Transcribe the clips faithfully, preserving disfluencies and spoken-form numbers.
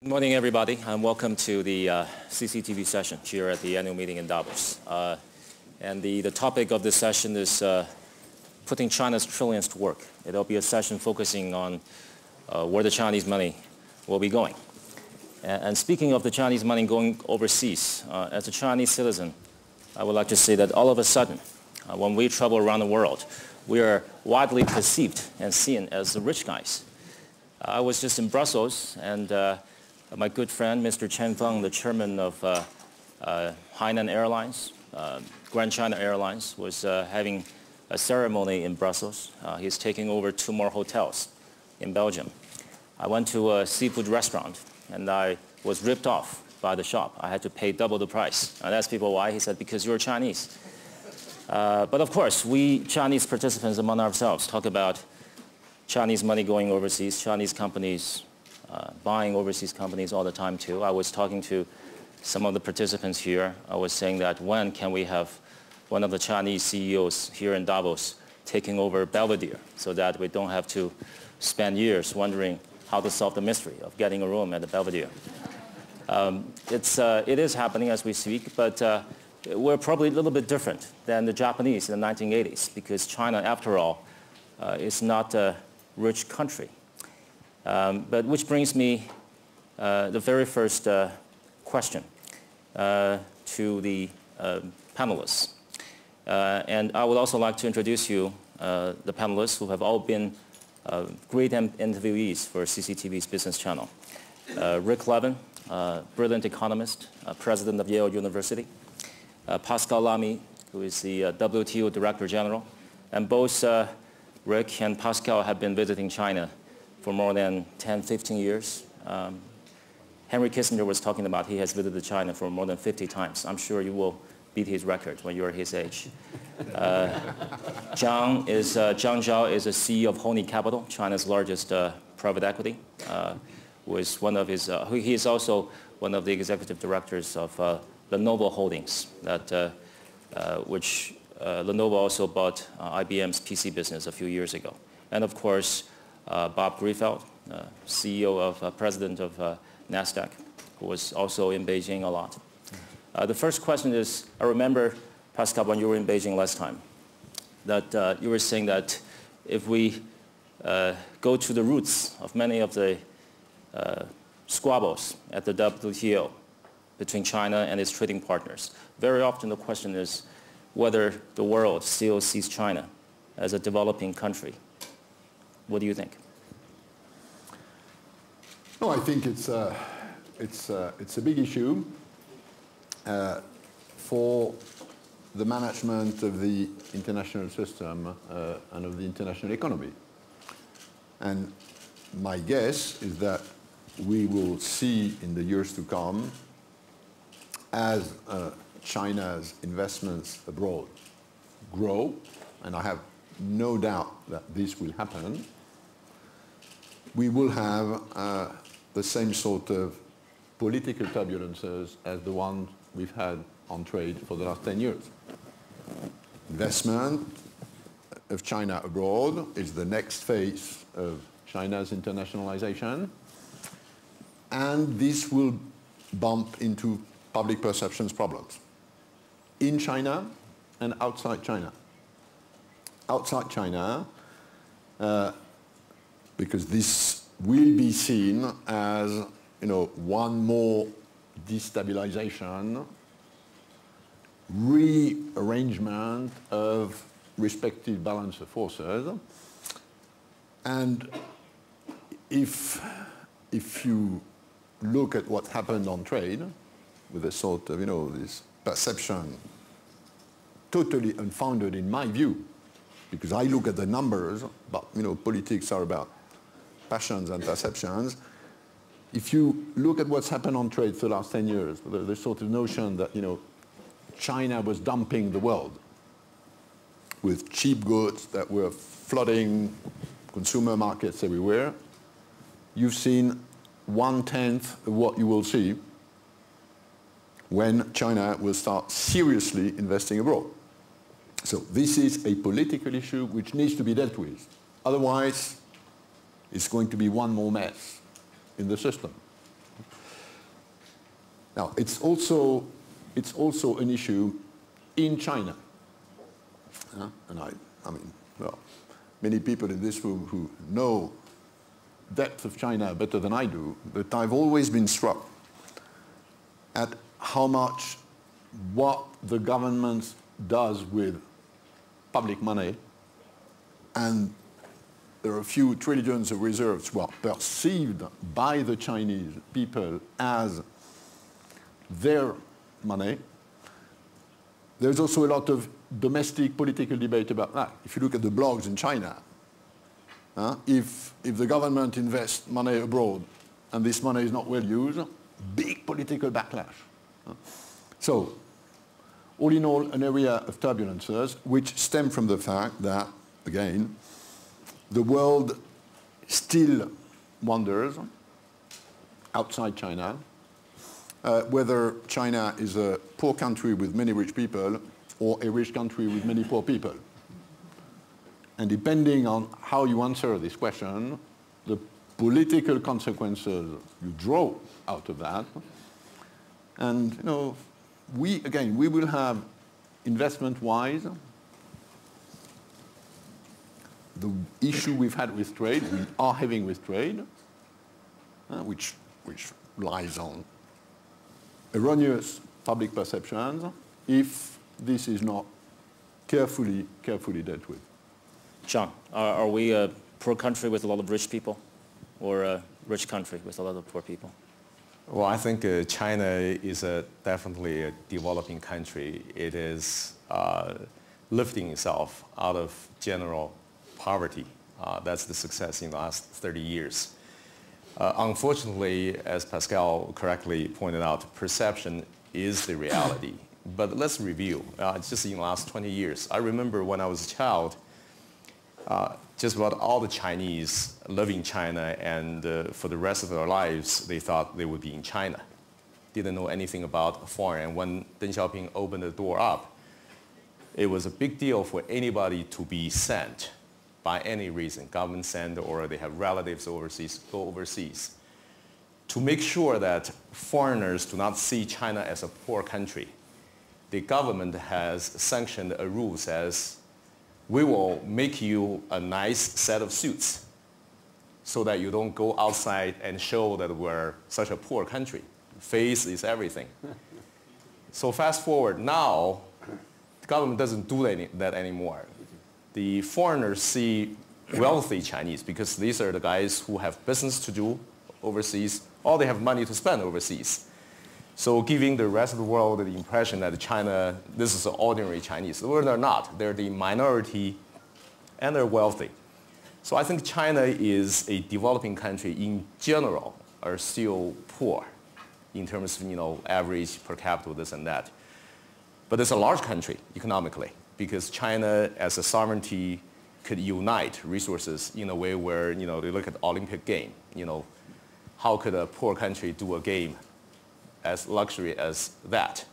Good morning, everybody, and welcome to the uh, C C T V session here at the annual meeting in Davos. Uh, and the, the topic of this session is uh, putting China's trillions to work. It'll be a session focusing on uh, where the Chinese money will be going. And, and speaking of the Chinese money going overseas, uh, as a Chinese citizen, I would like to say that all of a sudden, uh, when we travel around the world, we are widely perceived and seen as the rich guys. I was just in Brussels, and uh, my good friend, Mister Chen Feng, the chairman of uh, uh, Hainan Airlines, uh, Grand China Airlines, was uh, having a ceremony in Brussels. Uh, he's taking over two more hotels in Belgium. I went to a seafood restaurant, and I was ripped off by the shop. I had to pay double the price. I asked people why. He said, because you're Chinese. Uh, but of course, we Chinese participants among ourselves talk about Chinese money going overseas, Chinese companies Uh, buying overseas companies all the time too. I was talking to some of the participants here. I was saying that when can we have one of the Chinese C E Os here in Davos taking over Belvedere so that we don't have to spend years wondering how to solve the mystery of getting a room at the Belvedere. Um, it's, uh, it is happening as we speak, but uh, we're probably a little bit different than the Japanese in the nineteen eighties because China, after all, uh, is not a rich country. Um, but which brings me uh, the very first uh, question uh, to the uh, panelists. Uh, and I would also like to introduce you, uh, the panelists who have all been uh, great interviewees for C C T V's business channel. Uh, Rick Levin, uh, brilliant economist, uh, president of Yale University. Uh, Pascal Lamy, who is the uh, W T O Director General. And both uh, Rick and Pascal have been visiting China for more than ten, fifteen years. Um, Henry Kissinger was talking about he has visited China for more than fifty times. I'm sure you will beat his record when you're his age. Uh, Zhang, is, uh, Zhang Zhao is a C E O of Hony Capital, China's largest uh, private equity. Uh, was one of his, uh, he is also one of the executive directors of uh, Lenovo Holdings, that, uh, uh, which uh, Lenovo also bought uh, I B M's P C business a few years ago. And of course, Uh, Bob Greifeld, uh, C E O of, uh, president of uh, NASDAQ, who was also in Beijing a lot. Uh, the first question is, I remember, Pascal, when you were in Beijing last time, that uh, you were saying that if we uh, go to the roots of many of the uh, squabbles at the W T O between China and its trading partners, very often the question is whether the world still sees China as a developing country. What do you think? No, I think it's a, it's a, it's a big issue uh, for the management of the international system uh, and of the international economy. And my guess is that we will see in the years to come as uh, China's investments abroad grow, and I have no doubt that this will happen, we will have uh, the same sort of political turbulences as the one we've had on trade for the last ten years. Investment of China abroad is the next phase of China's internationalization, and this will bump into public perceptions problems in China and outside China. Outside China, uh, because this will be seen as, you know, one more destabilization, rearrangement of respective balance of forces. And if, if you look at what happened on trade, with a sort of, you know, this perception totally unfounded in my view, because I look at the numbers, but, you know, politics are about passions and perceptions. If you look at what's happened on trade for the last ten years, the, the sort of notion that, you know, China was dumping the world with cheap goods that were flooding consumer markets everywhere, you've seen one-tenth of what you will see when China will start seriously investing abroad. So this is a political issue which needs to be dealt with. Otherwise, it's going to be one more mess in the system. Now, it's also, it's also an issue in China. Uh, and I, I mean, well, many people in this room who know the depth of China better than I do, but I've always been struck at how much what the government does with public money, and there are a few trillions of reserves, well, perceived by the Chinese people as their money. There's also a lot of domestic political debate about that. If you look at the blogs in China, uh, if, if the government invests money abroad and this money is not well used, big political backlash. Uh, so, all in all, an area of turbulences which stem from the fact that, again, the world still wonders, outside China, uh, whether China is a poor country with many rich people or a rich country with many poor people. And depending on how you answer this question, the political consequences you draw out of that. And, you know, we, again, we will have, investment-wise, the issue we've had with trade, we are having with trade, uh, which, which lies on erroneous public perceptions, if this is not carefully, carefully dealt with. John, are, are we a poor country with a lot of rich people, or a rich country with a lot of poor people? Well, I think uh, China is a, definitely a developing country. It is uh, lifting itself out of general poverty. Uh, that's the success in the last thirty years. Uh, unfortunately, as Pascal correctly pointed out, perception is the reality. But let's review. Uh, just in the last twenty years, I remember when I was a child, uh, just about all the Chinese live in China, and uh, for the rest of their lives, they thought they would be in China. Didn't know anything about foreign. And when Deng Xiaoping opened the door up, it was a big deal for anybody to be sent by any reason, government sent or they have relatives overseas, go overseas, to make sure that foreigners do not see China as a poor country. The government has sanctioned a rule that says, we will make you a nice set of suits so that you don't go outside and show that we're such a poor country. Face is everything. So fast forward now, the government doesn't do any, that anymore. The foreigners see wealthy Chinese because these are the guys who have business to do overseas, or they have money to spend overseas. So giving the rest of the world the impression that China, this is ordinary Chinese. Well, they're not. They're the minority, and they're wealthy. So I think China is a developing country in general, are still poor in terms of, you know, average per capita, this and that. But it's a large country economically, because China as a sovereignty could unite resources in a way where, you know, they look at the Olympic game. You know, how could a poor country do a game as luxury as that?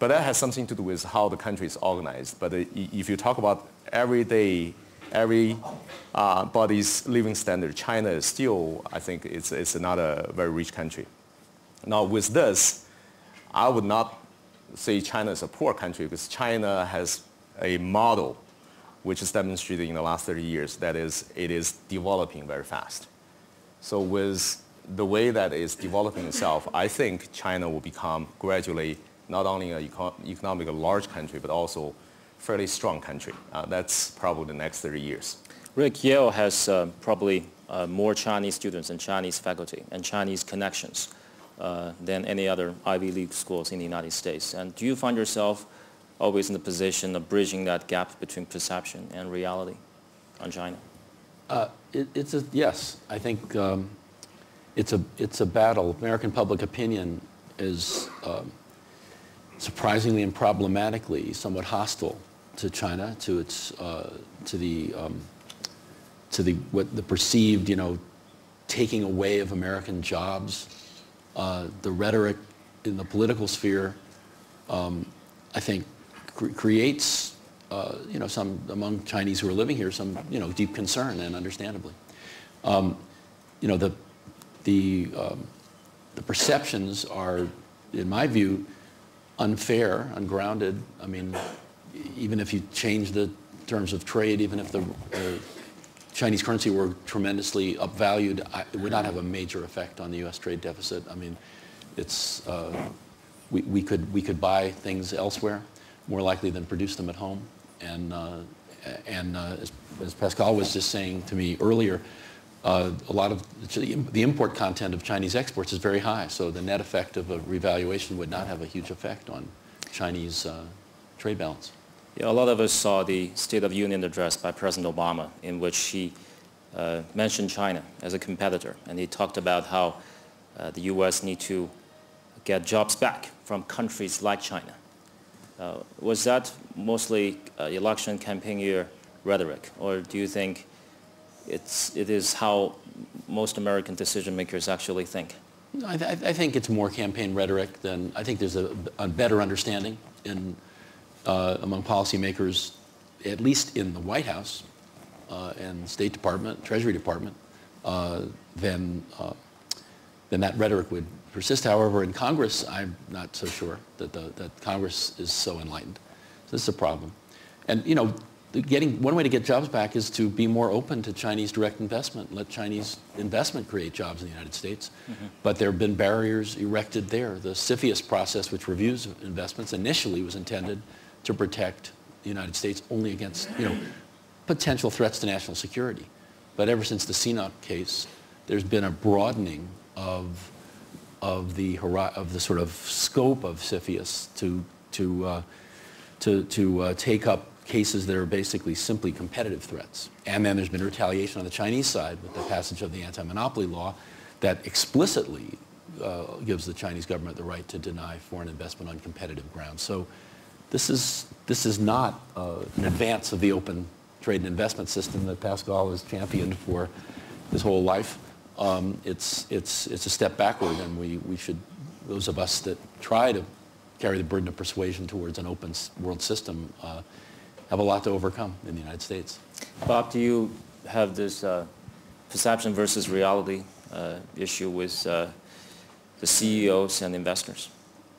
But that has something to do with how the country is organized. But if you talk about everyday, every uh, body's living standard, China is still, I think, it's, it's not a very rich country. Now with this, I would not say China is a poor country, because China has a model which is demonstrated in the last thirty years. That is, it is developing very fast. So with the way that it's developing itself, I think China will become gradually not only an eco economically large country, but also fairly strong country. Uh, that's probably the next thirty years. Rick, Yale has uh, probably uh, more Chinese students and Chinese faculty and Chinese connections uh, than any other Ivy League schools in the United States. And do you find yourself always in the position of bridging that gap between perception and reality on China? Uh, it, it's a, yes, I think. Um, It's a, it's a battle. American public opinion is um, surprisingly and problematically somewhat hostile to China, to its, uh, to the, um, to the, what the perceived, you know, taking away of American jobs, uh, the rhetoric in the political sphere, um, I think cre creates, uh, you know, some, among Chinese who are living here, some, you know, deep concern, and understandably. Um, you know, the The, um, the perceptions are in my view, unfair, ungrounded. I mean, even if you change the terms of trade, even if the uh, Chinese currency were tremendously upvalued, I, it would not have a major effect on the U S trade deficit. I mean, it's uh, we, we could we could buy things elsewhere more likely than produce them at home. And uh, and uh, as, as Pascal was just saying to me earlier, uh, a lot of the import content of Chinese exports is very high, so the net effect of a revaluation would not have a huge effect on Chinese uh, trade balance. Yeah, a lot of us saw the State of Union address by President Obama, in which he uh, mentioned China as a competitor, and he talked about how uh, the U S need to get jobs back from countries like China. Uh, was that mostly uh, election campaign year rhetoric, or do you think it's, it is how most American decision makers actually think? I, th I think it's more campaign rhetoric than, I think there's a, a better understanding in, uh, among policymakers, at least in the White House uh, and State Department, Treasury Department, uh, than, uh, than that rhetoric would persist. However, in Congress, I'm not so sure that, the, that Congress is so enlightened. So this is a problem. And, you know, getting, one way to get jobs back is to be more open to Chinese direct investment, let Chinese investment create jobs in the United States. Mm-hmm. But there have been barriers erected there. The C F I U S process, which reviews investments, initially was intended to protect the United States only against, you know, potential threats to national security. But ever since the Sinoc case, there's been a broadening of of the of the sort of scope of C F I U S to to uh, to, to uh, take up cases that are basically simply competitive threats. And then there's been retaliation on the Chinese side with the passage of the anti-monopoly law that explicitly uh, gives the Chinese government the right to deny foreign investment on competitive grounds. So this is this is not uh, an advance of the open trade and investment system that Pascal has championed for his whole life. Um, it's, it's, it's a step backward, and we, we should, those of us that try to carry the burden of persuasion towards an open world system, uh, have a lot to overcome in the United States. Bob, do you have this uh, perception versus reality uh, issue with uh, the C E Os and investors?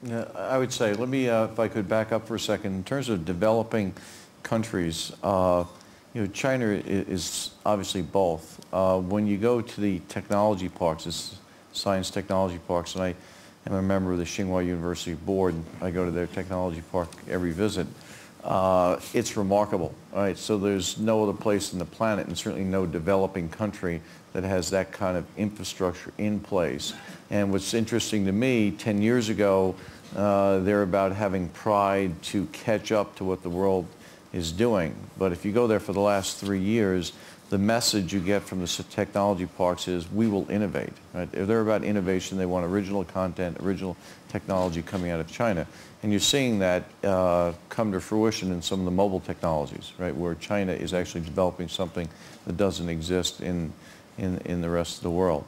Yeah, I would say, let me, uh, if I could back up for a second, in terms of developing countries, uh, you know, China is obviously both. Uh, when you go to the technology parks, it's science technology parks, and I am a member of the Tsinghua University board, and I go to their technology park every visit. Uh, it's remarkable, right? So there's no other place on the planet, and certainly no developing country, that has that kind of infrastructure in place. And what's interesting to me, ten years ago, uh, they're about having pride to catch up to what the world is doing. But if you go there for the last three years, the message you get from the technology parks is, we will innovate. Right? If they're about innovation, they want original content, original technology coming out of China. And you're seeing that uh, come to fruition in some of the mobile technologies, right, where China is actually developing something that doesn't exist in, in, in the rest of the world.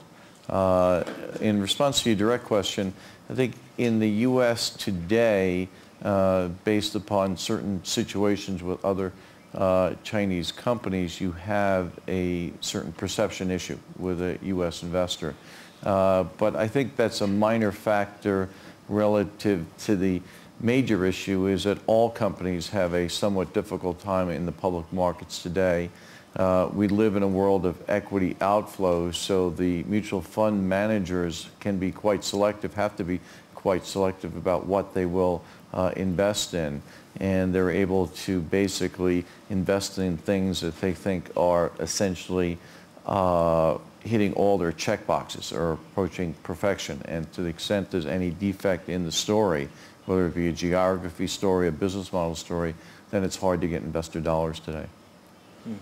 Uh, in response to your direct question, I think in the U S today, Uh, based upon certain situations with other uh, Chinese companies, you have a certain perception issue with a U S investor. Uh, but I think that's a minor factor relative to the major issue, is that all companies have a somewhat difficult time in the public markets today. Uh, we live in a world of equity outflows, so the mutual fund managers can be quite selective, have to be quite selective about what they will Uh, invest in, and they're able to basically invest in things that they think are essentially uh, hitting all their check boxes or approaching perfection. And to the extent there's any defect in the story, whether it be a geography story, a business model story, then it's hard to get investor dollars today. Hmm.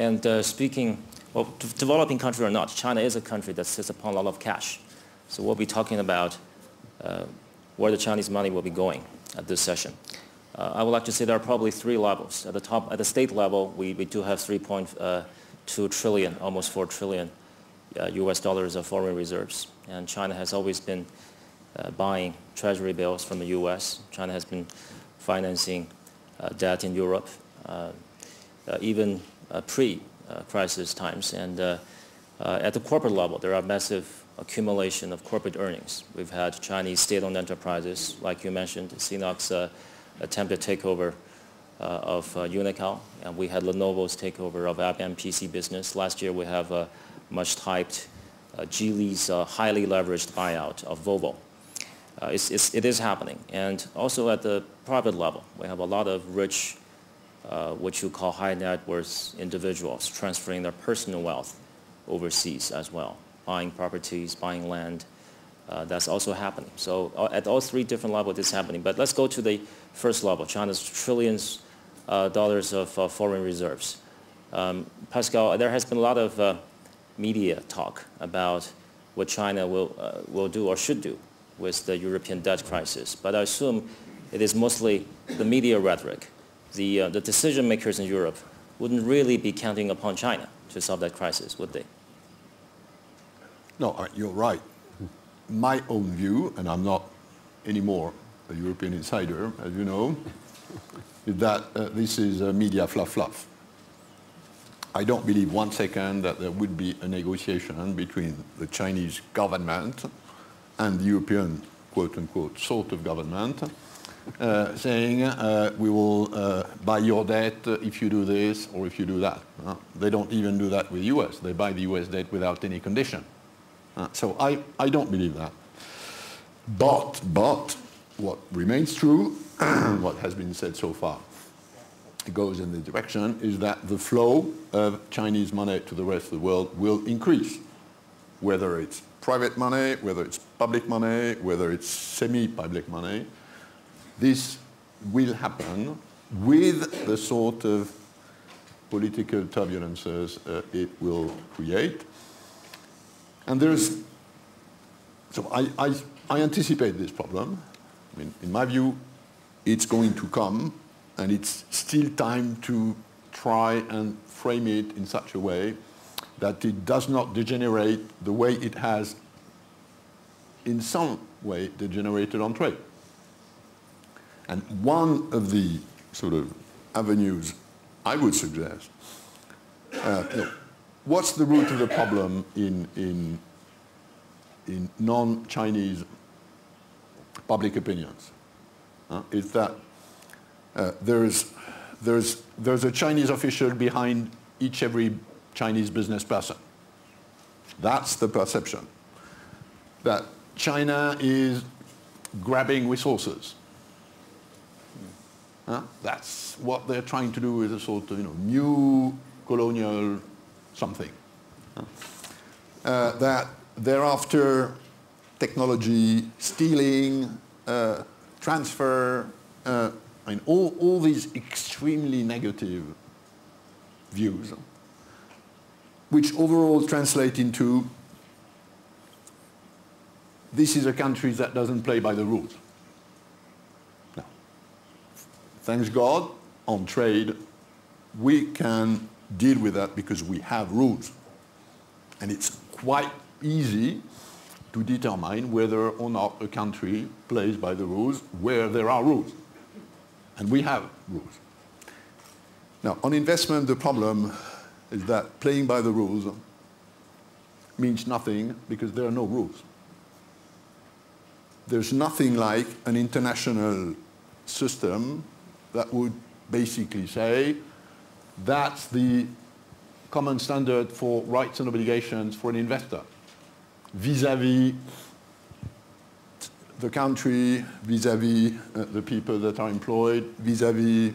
And uh, speaking of developing country or not, China is a country that sits upon a lot of cash. So we'll be talking about uh, where the Chinese money will be going at this session. Uh, I would like to say there are probably three levels. At the top, at the state level, we, we do have three point two trillion, almost four trillion uh, U S dollars of foreign reserves. And China has always been uh, buying treasury bills from the U S. China has been financing uh, debt in Europe, uh, uh, even uh, pre-crisis times. And uh, Uh, at the corporate level, there are massive accumulation of corporate earnings. We've had Chinese state-owned enterprises, like you mentioned, Sinoc's uh, attempted takeover uh, of uh, Unical, and we had Lenovo's takeover of I B M P C business. Last year, we have a much-hyped uh, Geely's uh, highly leveraged buyout of Volvo. Uh, it's, it's, it is happening. And also at the private level, we have a lot of rich, uh, what you call high net worth individuals, transferring their personal wealth overseas as well, buying properties, buying land. Uh, that's also happening. So uh, at all three different levels, it's happening. But let's go to the first level, China's trillions uh, dollars of uh, foreign reserves. Um, Pascal, there has been a lot of uh, media talk about what China will, uh, will do or should do with the European debt crisis. But I assume it is mostly the media rhetoric. The, uh, the decision makers in Europe wouldn't really be counting upon China to solve that crisis, would they? No, you're right. My own view, and I'm not anymore a European insider, as you know, is that uh, this is a media fluff-fluff. I don't believe one second that there would be a negotiation between the Chinese government and the European, quote-unquote, sort of government, uh, saying, uh, we will uh, buy your debt if you do this or if you do that. Uh, they don't even do that with the U S. They buy the U S debt without any condition. Uh, so I, I don't believe that. But, but, what remains true, what has been said so far, it goes in the direction, is that the flow of Chinese money to the rest of the world will increase, whether it's private money, whether it's public money, whether it's semi-public money. This will happen with the sort of political turbulences uh, it will create. And there's, so I, I, I anticipate this problem. I mean, in my view, it's going to come, and it's still time to try and frame it in such a way that it does not degenerate the way it has in some way degenerated on trade. And one of the sort of avenues I would suggest, uh, you know, what's the root of the problem in, in, in non-Chinese public opinions? Uh, is that uh, there's, there's, there's a Chinese official behind each every Chinese business person. That's the perception, that China is grabbing resources. Huh? That's what they're trying to do with a sort of, you know, new colonial something. Huh? Uh, that they're after technology, stealing, uh, transfer, uh, and all, all these extremely negative views, which overall translate into, this is a country that doesn't play by the rules. Now, thanks God, on trade, we can deal with that because we have rules. And it's quite easy to determine whether or not a country plays by the rules where there are rules. And we have rules. Now, on investment, the problem is that playing by the rules means nothing because there are no rules. There's nothing like an international system that would basically say that's the common standard for rights and obligations for an investor vis-à-vis the country, vis-à-vis uh, the people that are employed, vis-à-vis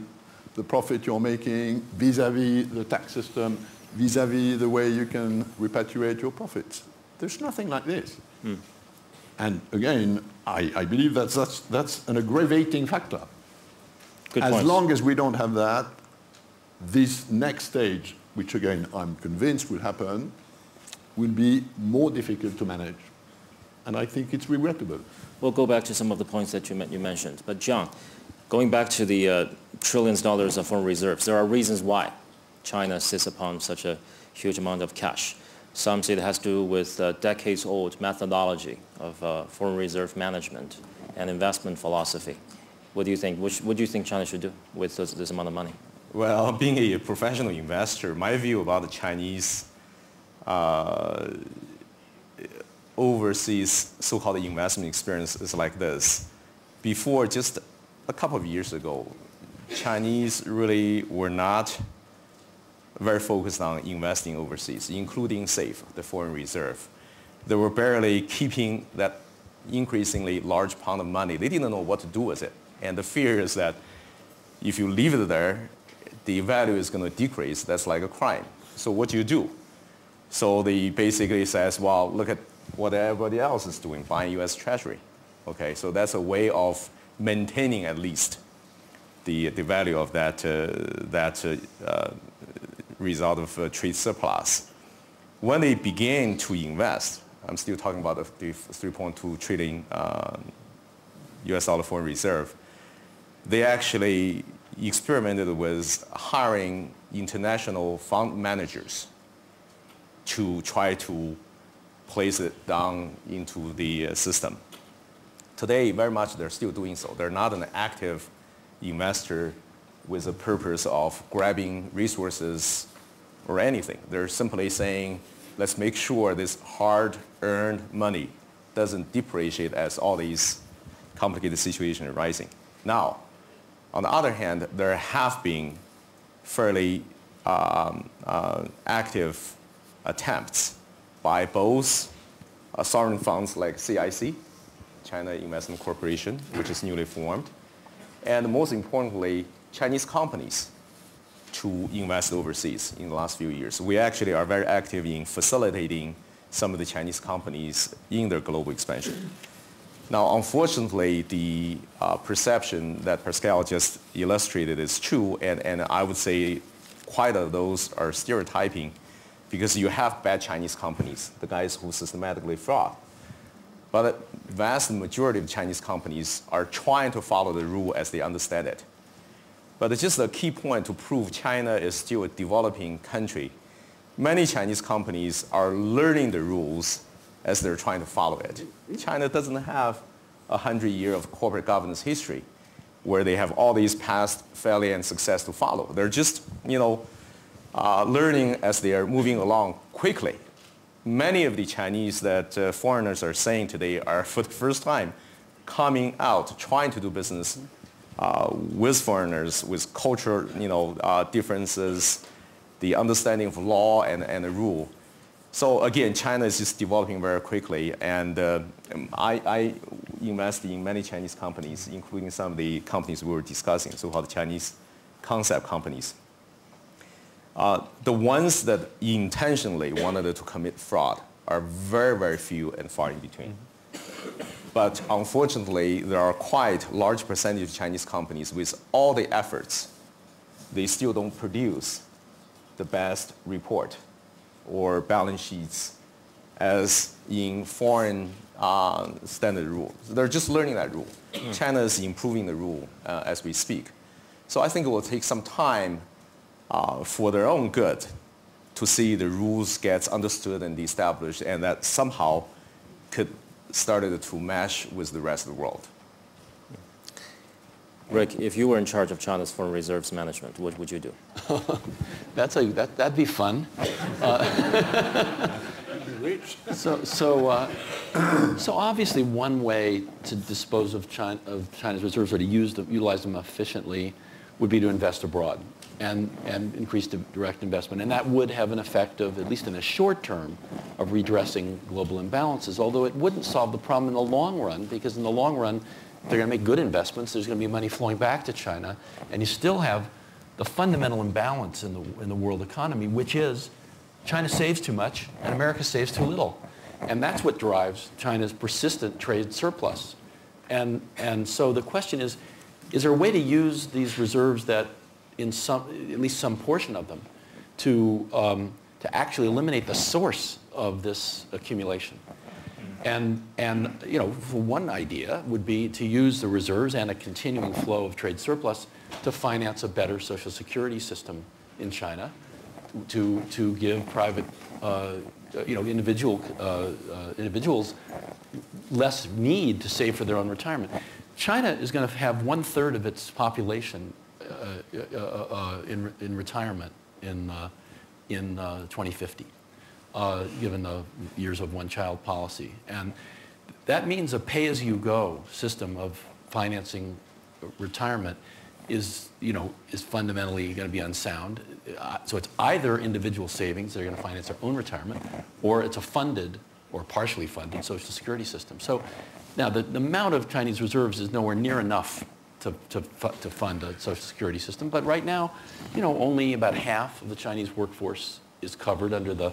the profit you're making, vis-à-vis the tax system, vis-à-vis the way you can repatriate your profits. There's nothing like this. Mm. And again, I, I believe that's, that's, that's an aggravating factor. Good as point. Long as we don't have that, this next stage, which again I'm convinced will happen, will be more difficult to manage. And I think it's regrettable. We'll go back to some of the points that you, you mentioned. But John, going back to the uh, trillions of dollars of foreign reserves, there are reasons why China sits upon such a huge amount of cash. Some say it has to do with uh, decades-old methodology of uh, foreign reserve management and investment philosophy. What do you think? Which, what do you think China should do with this, this amount of money? Well, being a professional investor, my view about the Chinese uh, overseas so-called investment experience is like this. Before, just a couple of years ago, Chinese really were not very focused on investing overseas, including SAFE, the foreign reserve. They were barely keeping that increasingly large pound of money. They didn't know what to do with it. And the fear is that if you leave it there, the value is going to decrease. That's like a crime. So what do you do? So they basically says, well, look at what everybody else is doing, buying U S Treasury. Okay, so that's a way of maintaining at least the, the value of that, uh, that uh, result of uh, trade surplus. When they began to invest, I'm still talking about the three point two trillion uh, U S dollar foreign reserve, they actually experimented with hiring international fund managers to try to place it down into the system. Today, very much they're still doing so. They're not an active investor with the purpose of grabbing resources or anything. They're simply saying, let's make sure this hard-earned money doesn't depreciate as all these complicated situations arising. Now, on the other hand, there have been fairly um, uh, active attempts by both uh, sovereign funds like C I C, China Investment Corporation, which is newly formed, and most importantly, Chinese companies to invest overseas in the last few years. We actually are very active in facilitating some of the Chinese companies in their global expansion. Now, unfortunately, the uh, perception that Pascal just illustrated is true, and, and I would say quite a of those are stereotyping, because you have bad Chinese companies, the guys who systematically fraud. But the vast majority of Chinese companies are trying to follow the rule as they understand it. But it's just a key point to prove China is still a developing country. Many Chinese companies are learning the rules as they're trying to follow it. China doesn't have a hundred year of corporate governance history where they have all these past failure and success to follow. They're just, you know, uh, learning as they are moving along quickly. Many of the Chinese that uh, foreigners are saying today are for the first time coming out, trying to do business Uh, with foreigners, with cultural, you know, uh, differences, the understanding of law and, and the rule. So again, China is just developing very quickly, and uh, I, I invest in many Chinese companies, including some of the companies we were discussing, so-called Chinese concept companies. Uh, the ones that intentionally wanted to commit fraud are very, very few and far in between. But unfortunately, there are quite large percentage of Chinese companies with all the efforts, they still don't produce the best report or balance sheets as in foreign uh, standard rule. They're just learning that rule. China is improving the rule uh, as we speak. So I think it will take some time uh, for their own good to see the rules gets understood and established, and that somehow could started to mesh with the rest of the world. Rick, if you were in charge of China's foreign reserves management, what would you do? That's a, that, that'd be fun. Uh, so, so, uh, so obviously one way to dispose of, China, of China's reserves or to use them, utilize them efficiently would be to invest abroad and, and increase direct investment. And that would have an effect of, at least in the short term, of redressing global imbalances, although it wouldn't solve the problem in the long run, because in the long run, they're going to make good investments. There's going to be money flowing back to China. And you still have the fundamental imbalance in the, in the world economy, which is China saves too much and America saves too little. And that's what drives China's persistent trade surplus. And, and so the question is, is there a way to use these reserves that, in some, at least some portion of them, to, um, to actually eliminate the source of this accumulation? And, and you know, one idea would be to use the reserves and a continuing flow of trade surplus to finance a better social security system in China, to, to give private, uh, you know, individual, uh, uh, individuals less need to save for their own retirement. China is going to have one-third of its population uh, uh, uh, in, in retirement in, uh, in uh, twenty fifty. uh, given the years of one-child policy. And that means a pay-as-you-go system of financing retirement is, you know, is fundamentally going to be unsound. Uh, so it's either individual savings, they're going to finance their own retirement, or it's a funded or partially funded Social Security system. So now the, the amount of Chinese reserves is nowhere near enough to, to, fu to fund a Social Security system. But right now, you know, only about half of the Chinese workforce is covered under the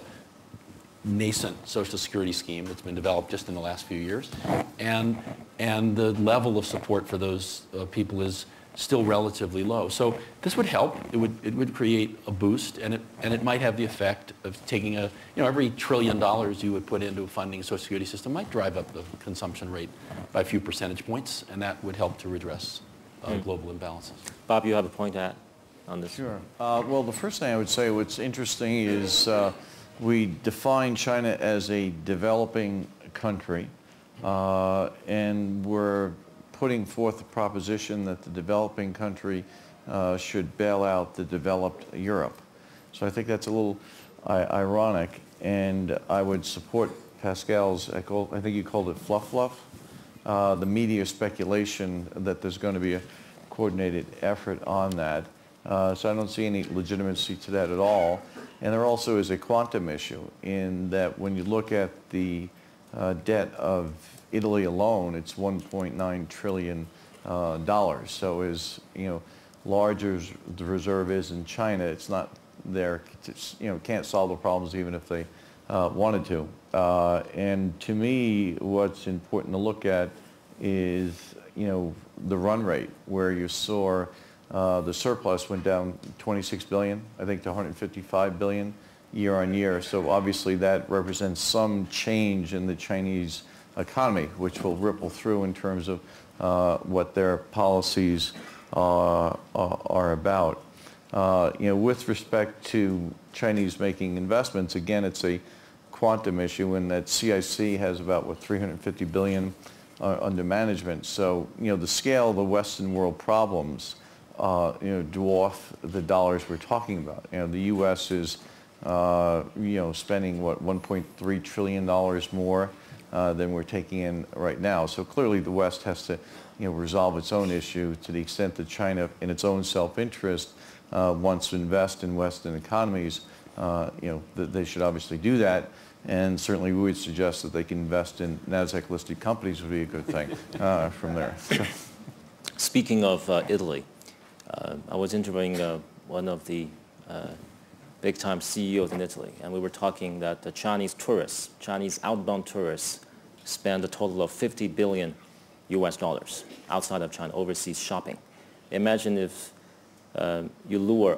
nascent Social Security scheme that's been developed just in the last few years. And, and the level of support for those uh, people is still relatively low. So this would help. It would, it would create a boost, and it, and it might have the effect of taking a, you know, every trillion dollars you would put into funding a Social Security system might drive up the consumption rate by a few percentage points, and that would help to redress uh, global imbalances. Bob, you have a point to add on this? Sure. Uh, well, the first thing I would say, what's interesting is uh, we define China as a developing country, uh, and we're putting forth the proposition that the developing country uh, should bail out the developed Europe. So I think that's a little uh, ironic, and I would support Pascal's, I, call, I think you called it fluff fluff, uh, the media speculation that there's going to be a coordinated effort on that. Uh, so I don't see any legitimacy to that at all. And there also is a quantum issue in that when you look at the uh, debt of Italy alone, it's one point nine trillion dollars. Uh, so as, you know, larger the reserve is in China, it's not there, it's, you know, can't solve the problems even if they uh, wanted to. Uh, and to me, what's important to look at is, you know, the run rate where you saw uh, the surplus went down twenty-six billion dollars, I think to one hundred fifty-five billion dollars year on year. So obviously that represents some change in the Chinese economy, which will ripple through in terms of uh, what their policies uh, are about. Uh, you know, with respect to Chinese making investments, again, it's a quantum issue in that C I C has about, what, three hundred fifty billion dollars uh, under management. So, you know, the scale of the Western world problems, uh, you know, dwarf the dollars we're talking about. You know, the U S is, uh, you know, spending, what, one point three trillion dollars more Uh, than we're taking in right now. So clearly the West has to, you know, resolve its own issue to the extent that China, in its own self-interest, uh, wants to invest in Western economies. Uh, you know, th they should obviously do that. And certainly we would suggest that they can invest in NASDAQ-listed companies would be a good thing uh, from there. So. Speaking of uh, Italy, uh, I was interviewing uh, one of the uh, big-time C E Os in Italy, and we were talking that the Chinese tourists, Chinese outbound tourists, spend a total of fifty billion U S dollars outside of China, overseas shopping. Imagine if uh, you lure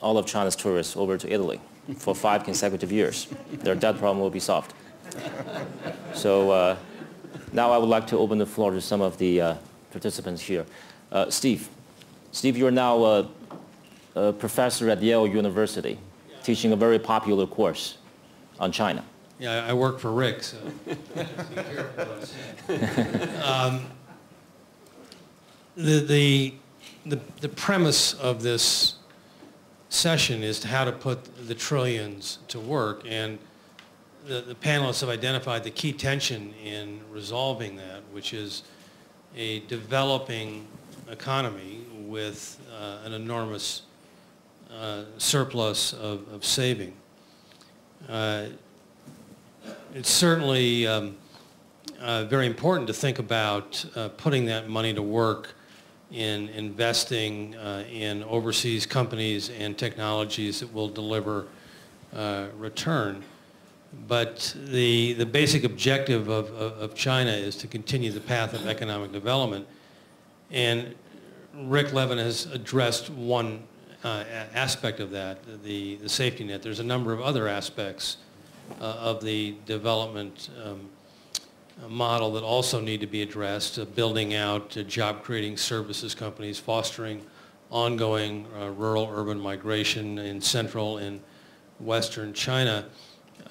all of China's tourists over to Italy for five consecutive years. Their debt problem will be solved. So uh, now I would like to open the floor to some of the uh, participants here. Uh, Steve, Steve, you're now uh, a professor at Yale University, teaching a very popular course on China. Yeah, I work for Rick, so be careful what I'm saying. um, the, the, the, the premise of this session is to how to put the trillions to work, and the, the panelists have identified the key tension in resolving that, which is a developing economy with uh, an enormous Uh, surplus of, of saving. Uh, it's certainly um, uh, very important to think about uh, putting that money to work in investing uh, in overseas companies and technologies that will deliver uh, return. But the, the basic objective of, of, of China is to continue the path of economic development. And Rick Levin has addressed one Uh, aspect of that, the, the safety net. There's a number of other aspects uh, of the development um, model that also need to be addressed, uh, building out uh, job-creating services companies, fostering ongoing uh, rural-urban migration in central and western China.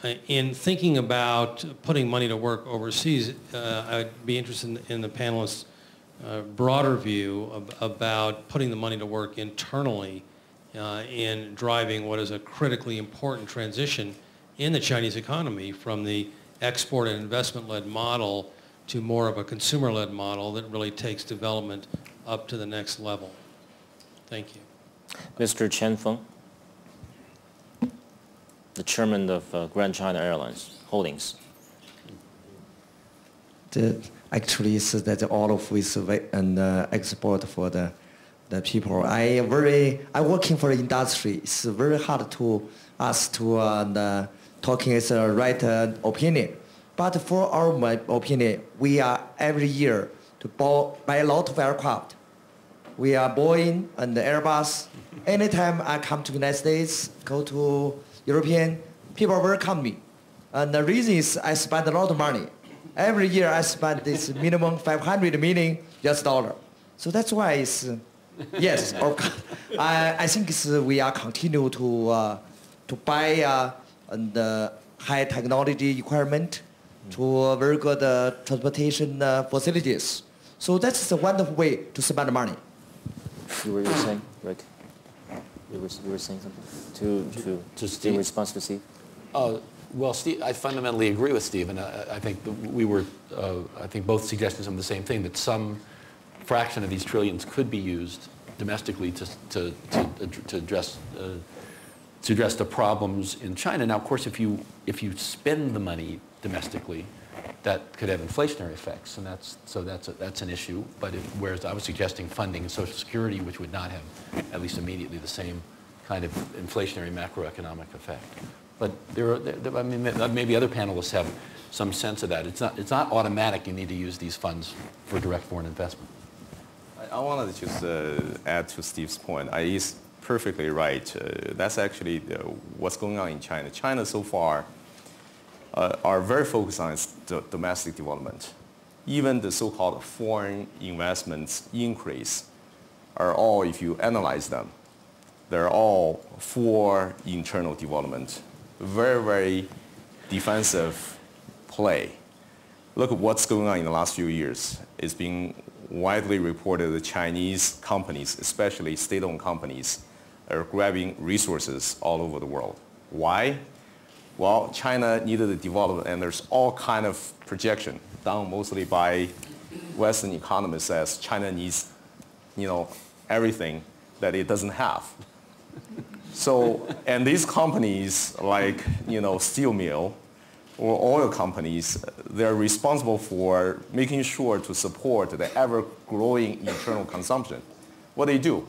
Uh, in thinking about putting money to work overseas, uh, I'd be interested in, in the panelists' uh, broader view of, about putting the money to work internally Uh, in driving what is a critically important transition in the Chinese economy from the export and investment-led model to more of a consumer-led model that really takes development up to the next level. Thank you. Mister Chen Feng, the chairman of uh, Grand China Airlines Holdings. The, actually, so that all of us and uh, export for the the people. I very I working for the industry. It's very hard to us to uh, the, talking is a right uh, opinion, but for our my opinion, we are every year to buy, buy a lot of aircraft. We are Boeing and Airbus. Anytime I come to the United States, go to European, people welcome me. And the reason is I spend a lot of money. Every year I spend this minimum five hundred million U S dollars. So that's why it's, yes, I, I think it's, we are continue to, uh, to buy uh, and, uh, high technology equipment to uh, very good uh, transportation uh, facilities. So that's a wonderful way to spend money. You were saying, Rick? You were, you were saying something to, to, to Steve. In response to Steve? Uh, well, Steve, I fundamentally agree with Steve, and I, I think we were, uh, I think both suggesting some of the same thing, that some fraction of these trillions could be used domestically to, to, to, to, address, uh, to address the problems in China. Now, of course, if you, if you spend the money domestically, that could have inflationary effects, and that's so that's a, that's an issue. But if, whereas I was suggesting funding and Social Security, which would not have, at least immediately, the same kind of inflationary macroeconomic effect. But there are, there, I mean, maybe other panelists have some sense of that. It's not it's not automatic. You need to use these funds for direct foreign investment. I, I wanted to just uh, add to Steve's point. I, he's perfectly right. Uh, that's actually the, what's going on in China. China so far. Uh, are very focused on the domestic development. Even the so-called foreign investments increase are all, if you analyze them, they're all for internal development. Very, very defensive play. Look at what's going on in the last few years. It's been widely reported that Chinese companies, especially state-owned companies, are grabbing resources all over the world. Why? Well, China needed the development, and there's all kind of projection done mostly by Western economists as China needs, you know, everything that it doesn't have. So, and these companies like, you know, steel mill or oil companies, they're responsible for making sure to support the ever-growing internal consumption. What they do?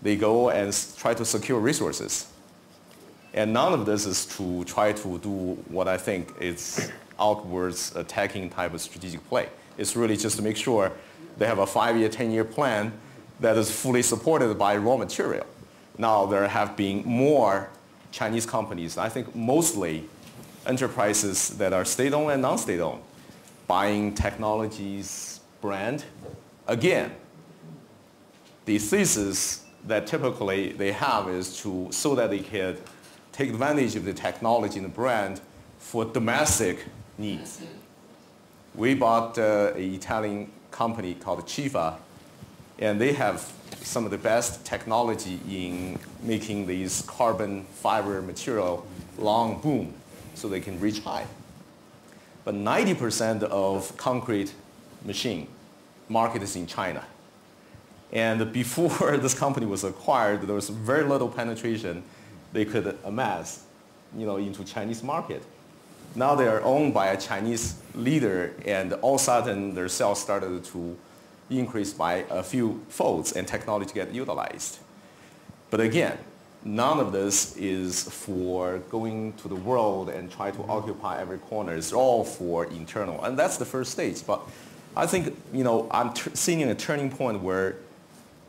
They go and try to secure resources. And none of this is to try to do what I think is outwards attacking type of strategic play. It's really just to make sure they have a five-year, ten-year plan that is fully supported by raw material. Now there have been more Chinese companies, I think mostly enterprises that are state-owned and non-state-owned, buying technologies, brand. Again, the thesis that typically they have is to, so that they can take advantage of the technology and the brand for domestic needs. We bought uh, an Italian company called Chifa, and they have some of the best technology in making these carbon fiber material long boom so they can reach high. But ninety percent of concrete machine market is in China. And before this company was acquired, there was very little penetration they could amass, you know, into Chinese market. Now they are owned by a Chinese leader, and all of a sudden their sales started to increase by a few folds, and technology get utilized. But again, none of this is for going to the world and try to occupy every corner. It's all for internal, and that's the first stage. But I think, you know, I'm seeing a turning point where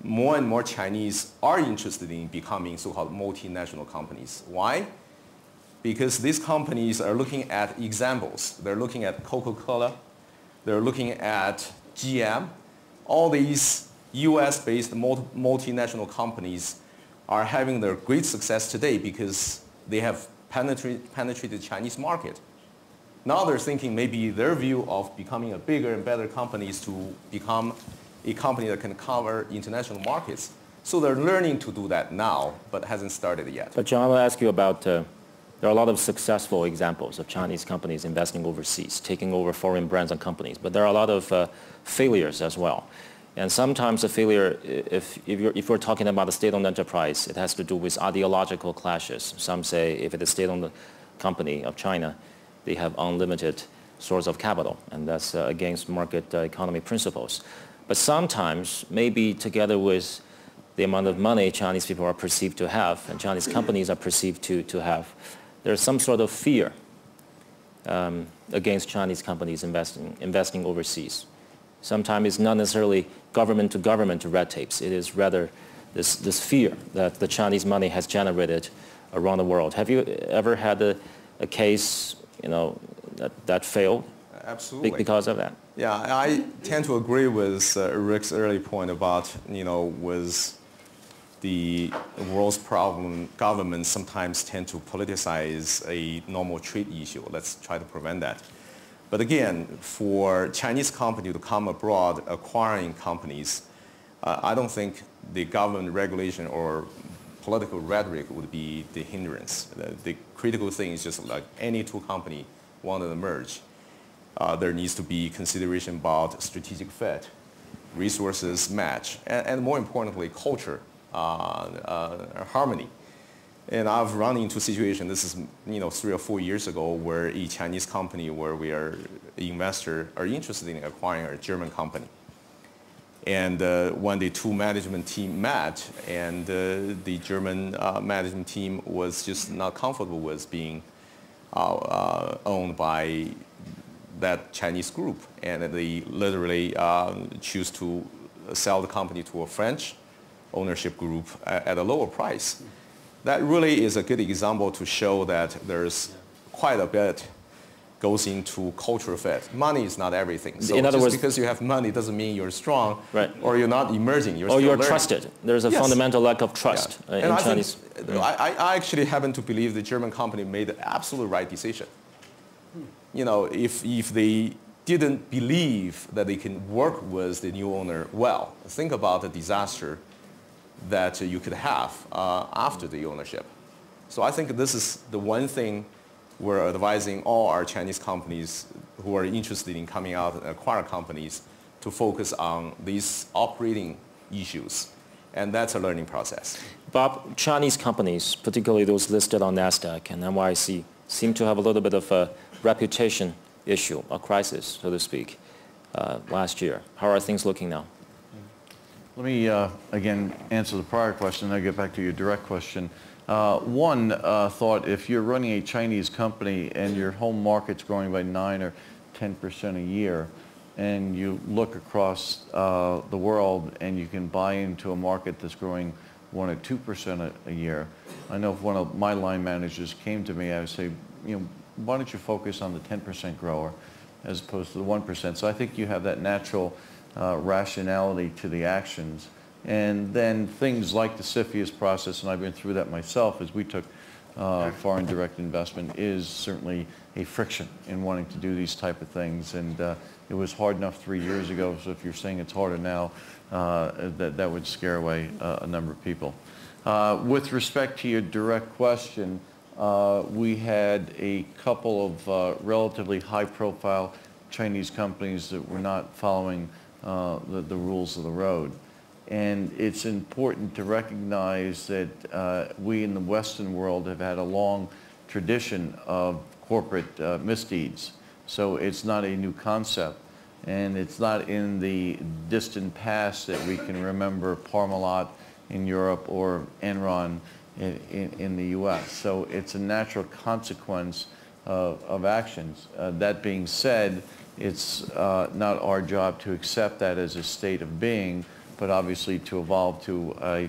more and more Chinese are interested in becoming so-called multinational companies. Why? Because these companies are looking at examples. They're looking at Coca-Cola. They're looking at G M. All these U S-based multinational companies are having their great success today because they have penetrate, penetrated the Chinese market. Now they're thinking maybe their view of becoming a bigger and better company is to become a company that can cover international markets. So they're learning to do that now, but hasn't started yet. But John, I want to ask you about uh, There are a lot of successful examples of Chinese companies investing overseas, taking over foreign brands and companies, but there are a lot of uh, failures as well. And sometimes a failure, if, if, you're, if we're talking about a state-owned enterprise, it has to do with ideological clashes. Some say if it is a state-owned company of China, they have unlimited source of capital, and that's uh, against market uh, economy principles. But sometimes, maybe together with the amount of money Chinese people are perceived to have, and Chinese companies are perceived to, to have, there's some sort of fear um, against Chinese companies investing, investing overseas. Sometimes it's not necessarily government-to-government red tapes. It is rather this, this fear that the Chinese money has generated around the world. Have you ever had a, a case, you know, that, that failed? Absolutely. Because of that? Yeah, I tend to agree with uh, Rick's early point about, you know, with the world's problem, governments sometimes tend to politicize a normal trade issue. Let's try to prevent that. But again, for Chinese company to come abroad acquiring companies, uh, I don't think the government regulation or political rhetoric would be the hindrance. The, the critical thing is just like any two company want to merge. Uh, there needs to be consideration about strategic fit, resources match, and, and more importantly, culture, uh, uh, harmony. And I've run into a situation, this is, you know, three or four years ago, where a Chinese company where we are investor are interested in acquiring a German company. And uh, when the two management team met, and uh, the German uh, management team was just not comfortable with being uh, uh, owned by that Chinese group. And they literally uh, choose to sell the company to a French ownership group at a lower price. That really is a good example to show that there's quite a bit goes into cultural fit. Money is not everything. So in other just words, because you have money doesn't mean you're strong, right, or you're not emerging. You're or still you're learning. Trusted. There's a yes. fundamental lack of trust yeah. in and Chinese. I, think, I, I actually happen to believe the German company made the absolute right decision. You know, if, if they didn't believe that they can work with the new owner well, think about the disaster that you could have uh, after the ownership. So I think this is the one thing we're advising all our Chinese companies who are interested in coming out and acquire companies to focus on these operating issues. And that's a learning process. Bob, Chinese companies, particularly those listed on NASDAQ and N Y S E, seem to have a little bit of a reputation issue, a crisis, so to speak, uh, last year. How are things looking now? Let me, uh, again, answer the prior question, and I'll get back to your direct question. Uh, one uh, thought, if you're running a Chinese company and your home market's growing by nine or ten percent a year, and you look across uh, the world and you can buy into a market that's growing one or two percent a, a year, I know if one of my line managers came to me, I would say, you know, why don't you focus on the ten percent grower as opposed to the one percent? So I think you have that natural Uh, rationality to the actions. And then things like the C F I U S process, and I've been through that myself as we took uh, foreign direct investment, is certainly a friction in wanting to do these type of things. And uh, it was hard enough three years ago, so if you're saying it's harder now, uh, that, that would scare away uh, a number of people. Uh, with respect to your direct question, uh, we had a couple of uh, relatively high-profile Chinese companies that were not following Uh, the, the rules of the road. And it's important to recognize that uh, we in the Western world have had a long tradition of corporate uh, misdeeds. So it's not a new concept. And it's not in the distant past that we can remember Parmalat in Europe or Enron in, in, in the U S. So it's a natural consequence of, of actions. Uh, that being said, it's uh, not our job to accept that as a state of being, but obviously to evolve to a,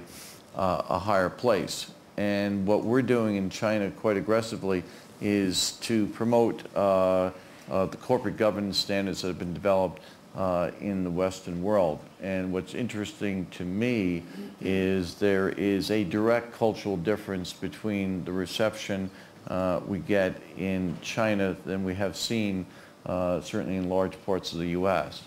uh, a higher place. And what we're doing in China quite aggressively is to promote uh, uh, the corporate governance standards that have been developed uh, in the Western world. And what's interesting to me is there is a direct cultural difference between the reception uh, we get in China than we have seen Uh, certainly in large parts of the U S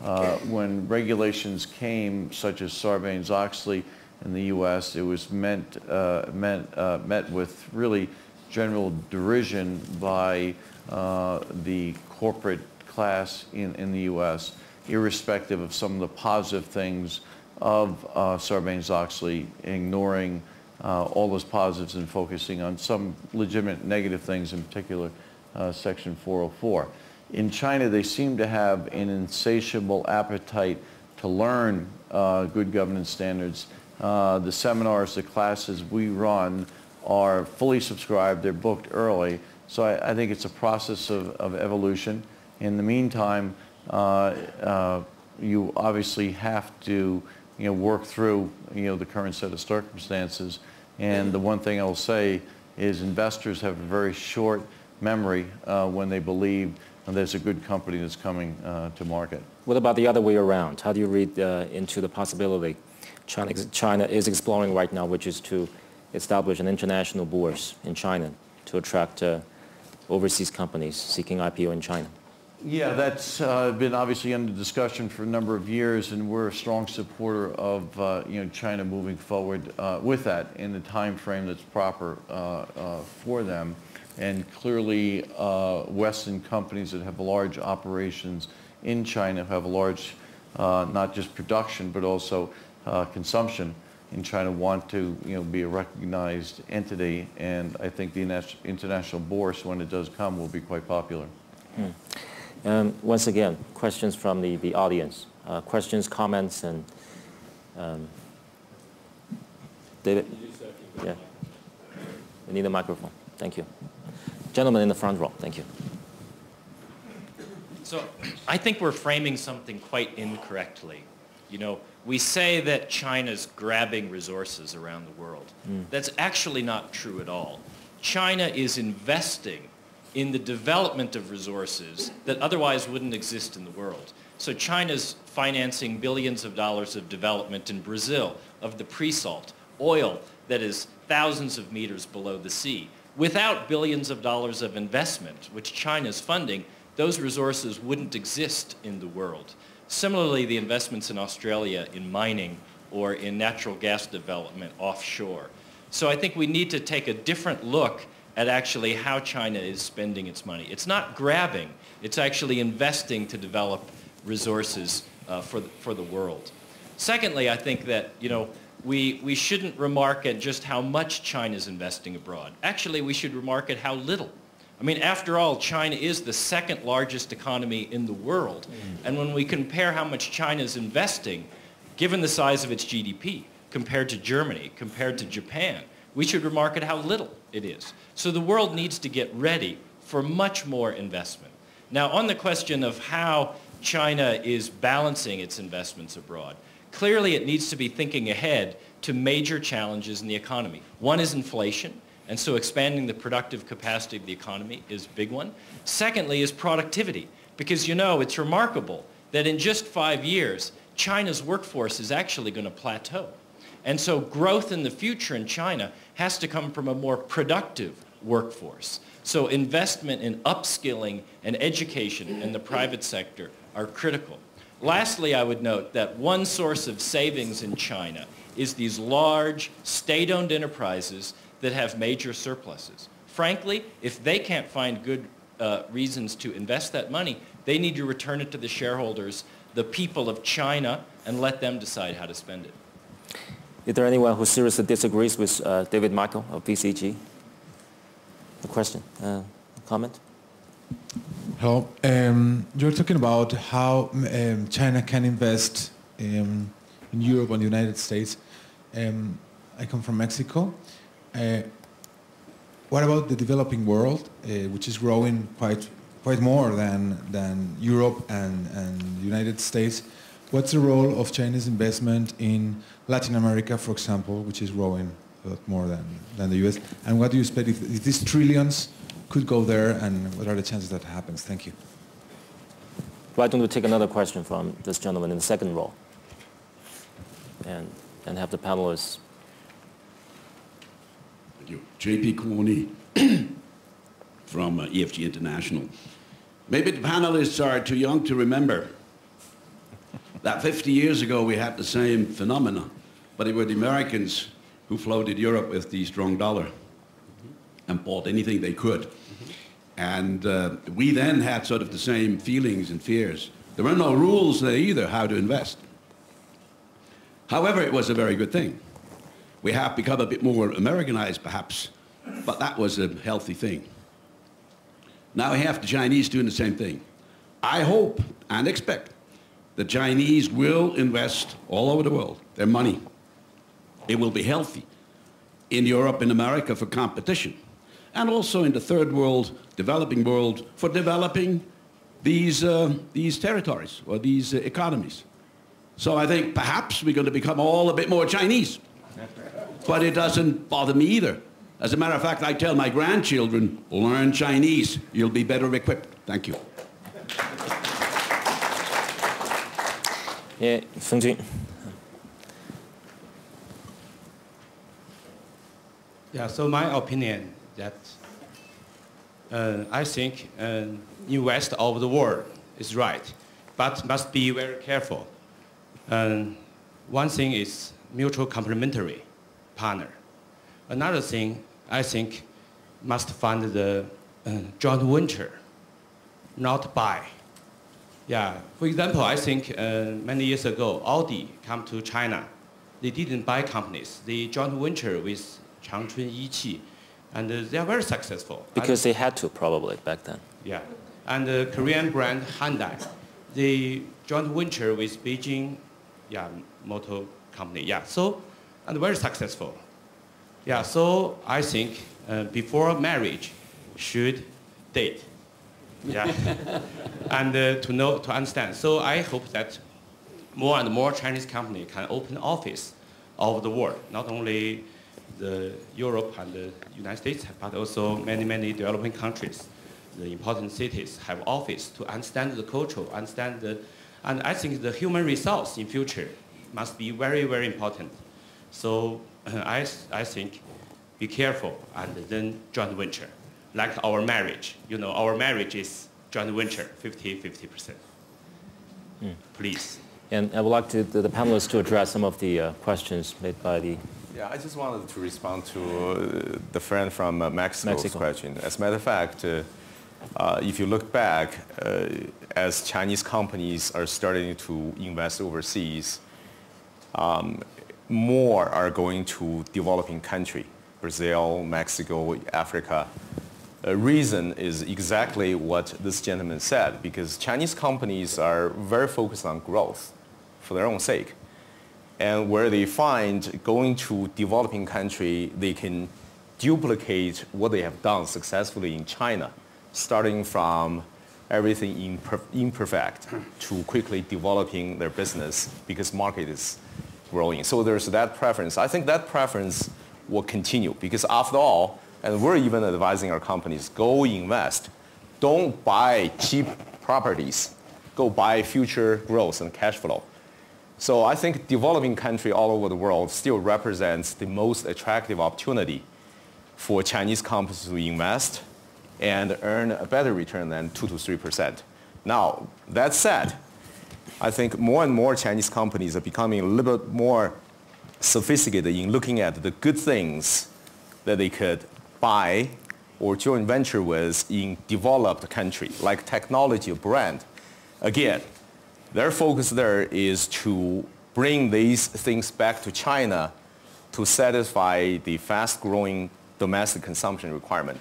Uh, when regulations came, such as Sarbanes-Oxley in the U S, it was meant, uh, meant, uh, met with really general derision by uh, the corporate class in, in the U S, irrespective of some of the positive things of uh, Sarbanes-Oxley, ignoring uh, all those positives and focusing on some legitimate negative things, in particular uh, Section four oh four. In China, they seem to have an insatiable appetite to learn uh, good governance standards. Uh, the seminars, the classes we run are fully subscribed. They're booked early. So I, I think it's a process of, of evolution. In the meantime, uh, uh, you obviously have to you know, work through you know, the current set of circumstances. And the one thing I'll say is investors have a very short memory uh, when they believe and there's a good company that's coming uh, to market. What about the other way around? How do you read uh, into the possibility China, China is exploring right now, which is to establish an international bourse in China to attract uh, overseas companies seeking I P O in China? Yeah, that's uh, been obviously under discussion for a number of years, and we're a strong supporter of uh, you know, China moving forward uh, with that in the time frame that's proper uh, uh, for them. And clearly, uh, Western companies that have large operations in China have a large, uh, not just production, but also uh, consumption in China want to you know, be a recognized entity. And I think the international bourse, when it does come, will be quite popular. Hmm. Um, once again, questions from the, the audience. Uh, questions, comments, and um, David? Yeah. We need a microphone. Thank you. Gentleman in the front row, thank you. So I think we're framing something quite incorrectly. You know, we say that China's grabbing resources around the world. Mm. That's actually not true at all. China is investing in the development of resources that otherwise wouldn't exist in the world. So China's financing billions of dollars of development in Brazil, of the pre-salt, oil that is thousands of meters below the sea. Without billions of dollars of investment, which China's funding, those resources wouldn't exist in the world. Similarly, the investments in Australia in mining or in natural gas development offshore. So I think we need to take a different look at actually how China is spending its money. It's not grabbing. It's actually investing to develop resources uh, for, the, for the world. Secondly, I think that, you know, We, we shouldn't remark at just how much China is investing abroad. Actually, we should remark at how little. I mean, after all, China is the second largest economy in the world. And when we compare how much China is investing, given the size of its G D P, compared to Germany, compared to Japan, we should remark at how little it is. So the world needs to get ready for much more investment. Now, on the question of how China is balancing its investments abroad, clearly, it needs to be thinking ahead to major challenges in the economy. One is inflation, and so expanding the productive capacity of the economy is a big one. Secondly is productivity, because you know, it's remarkable that in just five years, China's workforce is actually going to plateau. And so growth in the future in China has to come from a more productive workforce. So investment in upskilling and education in the private sector are critical. Lastly, I would note that one source of savings in China is these large, state-owned enterprises that have major surpluses. Frankly, if they can't find good uh, reasons to invest that money, they need to return it to the shareholders, the people of China, and let them decide how to spend it. Is there anyone who seriously disagrees with uh, David Michael of P C G? A question, uh, a comment? Hello. Um, you're talking about how um, China can invest um, in Europe and the United States. Um, I come from Mexico. Uh, what about the developing world, uh, which is growing quite quite more than than Europe and and the United States? What's the role of Chinese investment in Latin America, for example, which is growing a lot more than than the U S? And what do you expect if, if these trillions could go there, and what are the chances that happens? Thank you. Why don't we take another question from this gentleman in the second row, and and have the panelists. Thank you. J P. Clooney from uh, E F G International. Maybe the panelists are too young to remember that fifty years ago we had the same phenomena, but it were the Americans who floated Europe with the strong dollar. and bought anything they could. Mm-hmm. And uh, we then had sort of the same feelings and fears. There were no rules there either how to invest. However, it was a very good thing. We have become a bit more Americanized, perhaps, but that was a healthy thing. Now we have the Chinese doing the same thing. I hope and expect the Chinese will invest all over the world, their money. It will be healthy in Europe and America for competition, and also in the third world, developing world, for developing these, uh, these territories or these uh, economies. So I think perhaps we're going to become all a bit more Chinese. But it doesn't bother me either. As a matter of fact, I tell my grandchildren, learn Chinese. You'll be better equipped. Thank you. Yeah, Feng Jun. Yeah, so my opinion that uh, I think uh, invest all the world is right, but must be very careful. Um, one thing is mutual complementary partner. Another thing, I think, must find the uh, joint venture, not buy. Yeah, for example, I think uh, many years ago, Audi came to China. They didn't buy companies. They joint venture with Changchun Yiqi, and uh, they are very successful. Because and, they had to, probably, back then. Yeah, and the Korean brand Hyundai, they joint venture with Beijing, yeah, motor company, yeah, so, and very successful. Yeah, so I think uh, before marriage, should date, yeah, and uh, to know, to understand. So I hope that more and more Chinese company can open office all over the world, not only the Europe and the United States, but also many, many developing countries. The important cities have office to understand the culture, understand the, and I think the human resource in future must be very, very important. So uh, I, I think be careful and then joint venture. Like our marriage, you know, our marriage is joint venture, fifty fifty percent. Mm. Please. And I would like to, the, the panelists to address some of the uh, questions made by the... Yeah, I just wanted to respond to uh, the friend from uh, Mexico's Mexico. question. As a matter of fact, uh, Uh, if you look back, uh, as Chinese companies are starting to invest overseas, um, more are going to developing countries, Brazil, Mexico, Africa. The reason is exactly what this gentleman said, because Chinese companies are very focused on growth for their own sake. And where they find going to developing country, they can duplicate what they have done successfully in China, starting from everything imperfect to quickly developing their business because market is growing. So there's that preference. I think that preference will continue because after all, and we're even advising our companies, go invest. Don't buy cheap properties. Go buy future growth and cash flow. So I think developing country all over the world still represents the most attractive opportunity for Chinese companies to invest and earn a better return than two to three percent. Now, that said, I think more and more Chinese companies are becoming a little bit more sophisticated in looking at the good things that they could buy or joint venture with in developed countries, like technology or brand. Again, their focus there is to bring these things back to China to satisfy the fast-growing domestic consumption requirement.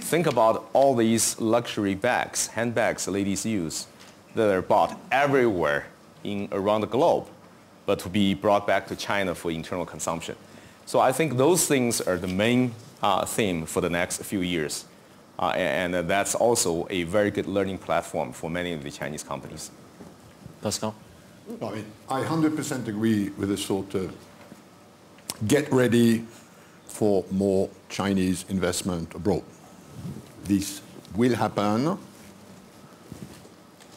Think about all these luxury bags, handbags ladies use that are bought everywhere in, around the globe, but to be brought back to China for internal consumption. So I think those things are the main uh, theme for the next few years. Uh, and, and that's also a very good learning platform for many of the Chinese companies. Pascal? I mean, I one hundred percent agree with the sort of get ready for more Chinese investment abroad. This will happen.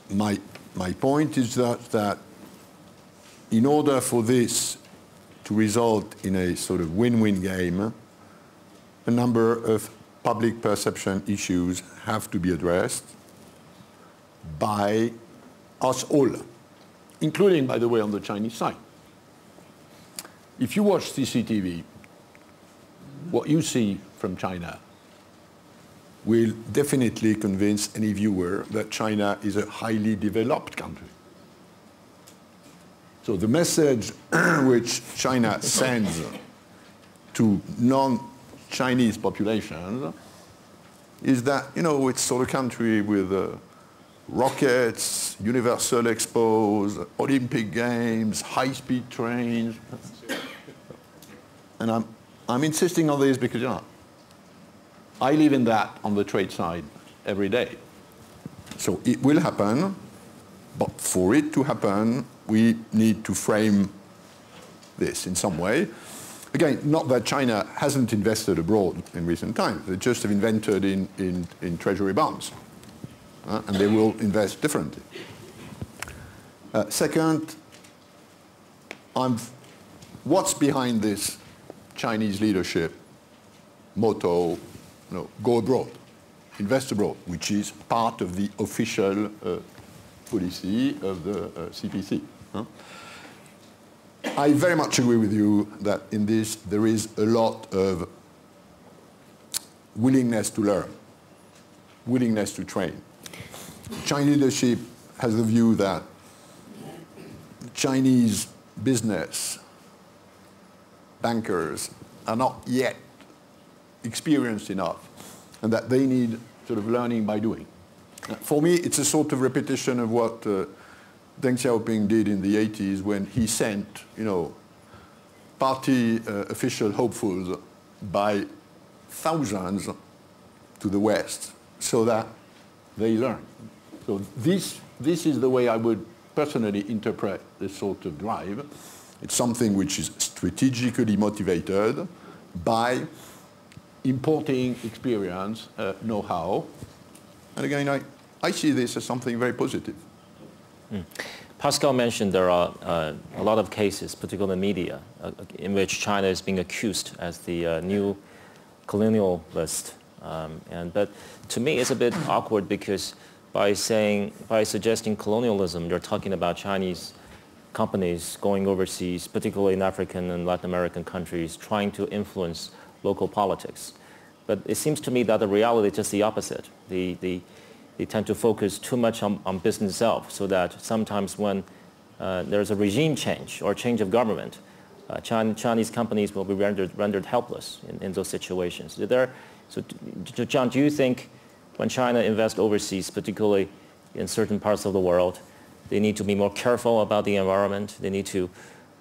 My, my point is that, that in order for this to result in a sort of win-win game, a number of public perception issues have to be addressed by us all, including, by the way, on the Chinese side. If you watch C C T V, what you see from China will definitely convince any viewer that China is a highly developed country. So the message which China sends to non-Chinese populations is that, you know, it's sort of country with uh, rockets, universal expos, Olympic Games, high-speed trains. And I'm, I'm insisting on this because, you know, I live in that on the trade side every day. So it will happen, but for it to happen, we need to frame this in some way. Again, not that China hasn't invested abroad in recent times. They just have invested in, in, in treasury bonds. Uh, and they will invest differently. Uh, second, I'm what's behind this Chinese leadership motto, you know, go abroad, invest abroad, which is part of the official uh, policy of the uh, C P C. Huh? I very much agree with you that in this there is a lot of willingness to learn, willingness to train. Chinese leadership has the view that Chinese business bankers are not yet experienced enough and that they need sort of learning by doing. For me, it's a sort of repetition of what uh, Deng Xiaoping did in the eighties when he sent, you know, party uh, official hopefuls by thousands to the West so that they learn. So this, this is the way I would personally interpret this sort of drive. It's something which is strategically motivated by importing experience, uh, know-how. And again, I, I see this as something very positive. Mm. Pascal mentioned there are uh, a lot of cases, particularly in the media, uh, in which China is being accused as the uh, new colonialist. Um, and, but to me, it's a bit awkward because by, saying, by suggesting colonialism, you're talking about Chinese companies going overseas, particularly in African and Latin American countries, trying to influence local politics. But it seems to me that the reality is just the opposite. The, the, they tend to focus too much on, on business itself, so that sometimes when uh, there's a regime change or change of government, uh, China, Chinese companies will be rendered, rendered helpless in, in those situations. There, so, John, do you think when China invests overseas, particularly in certain parts of the world, they need to be more careful about the environment? They need to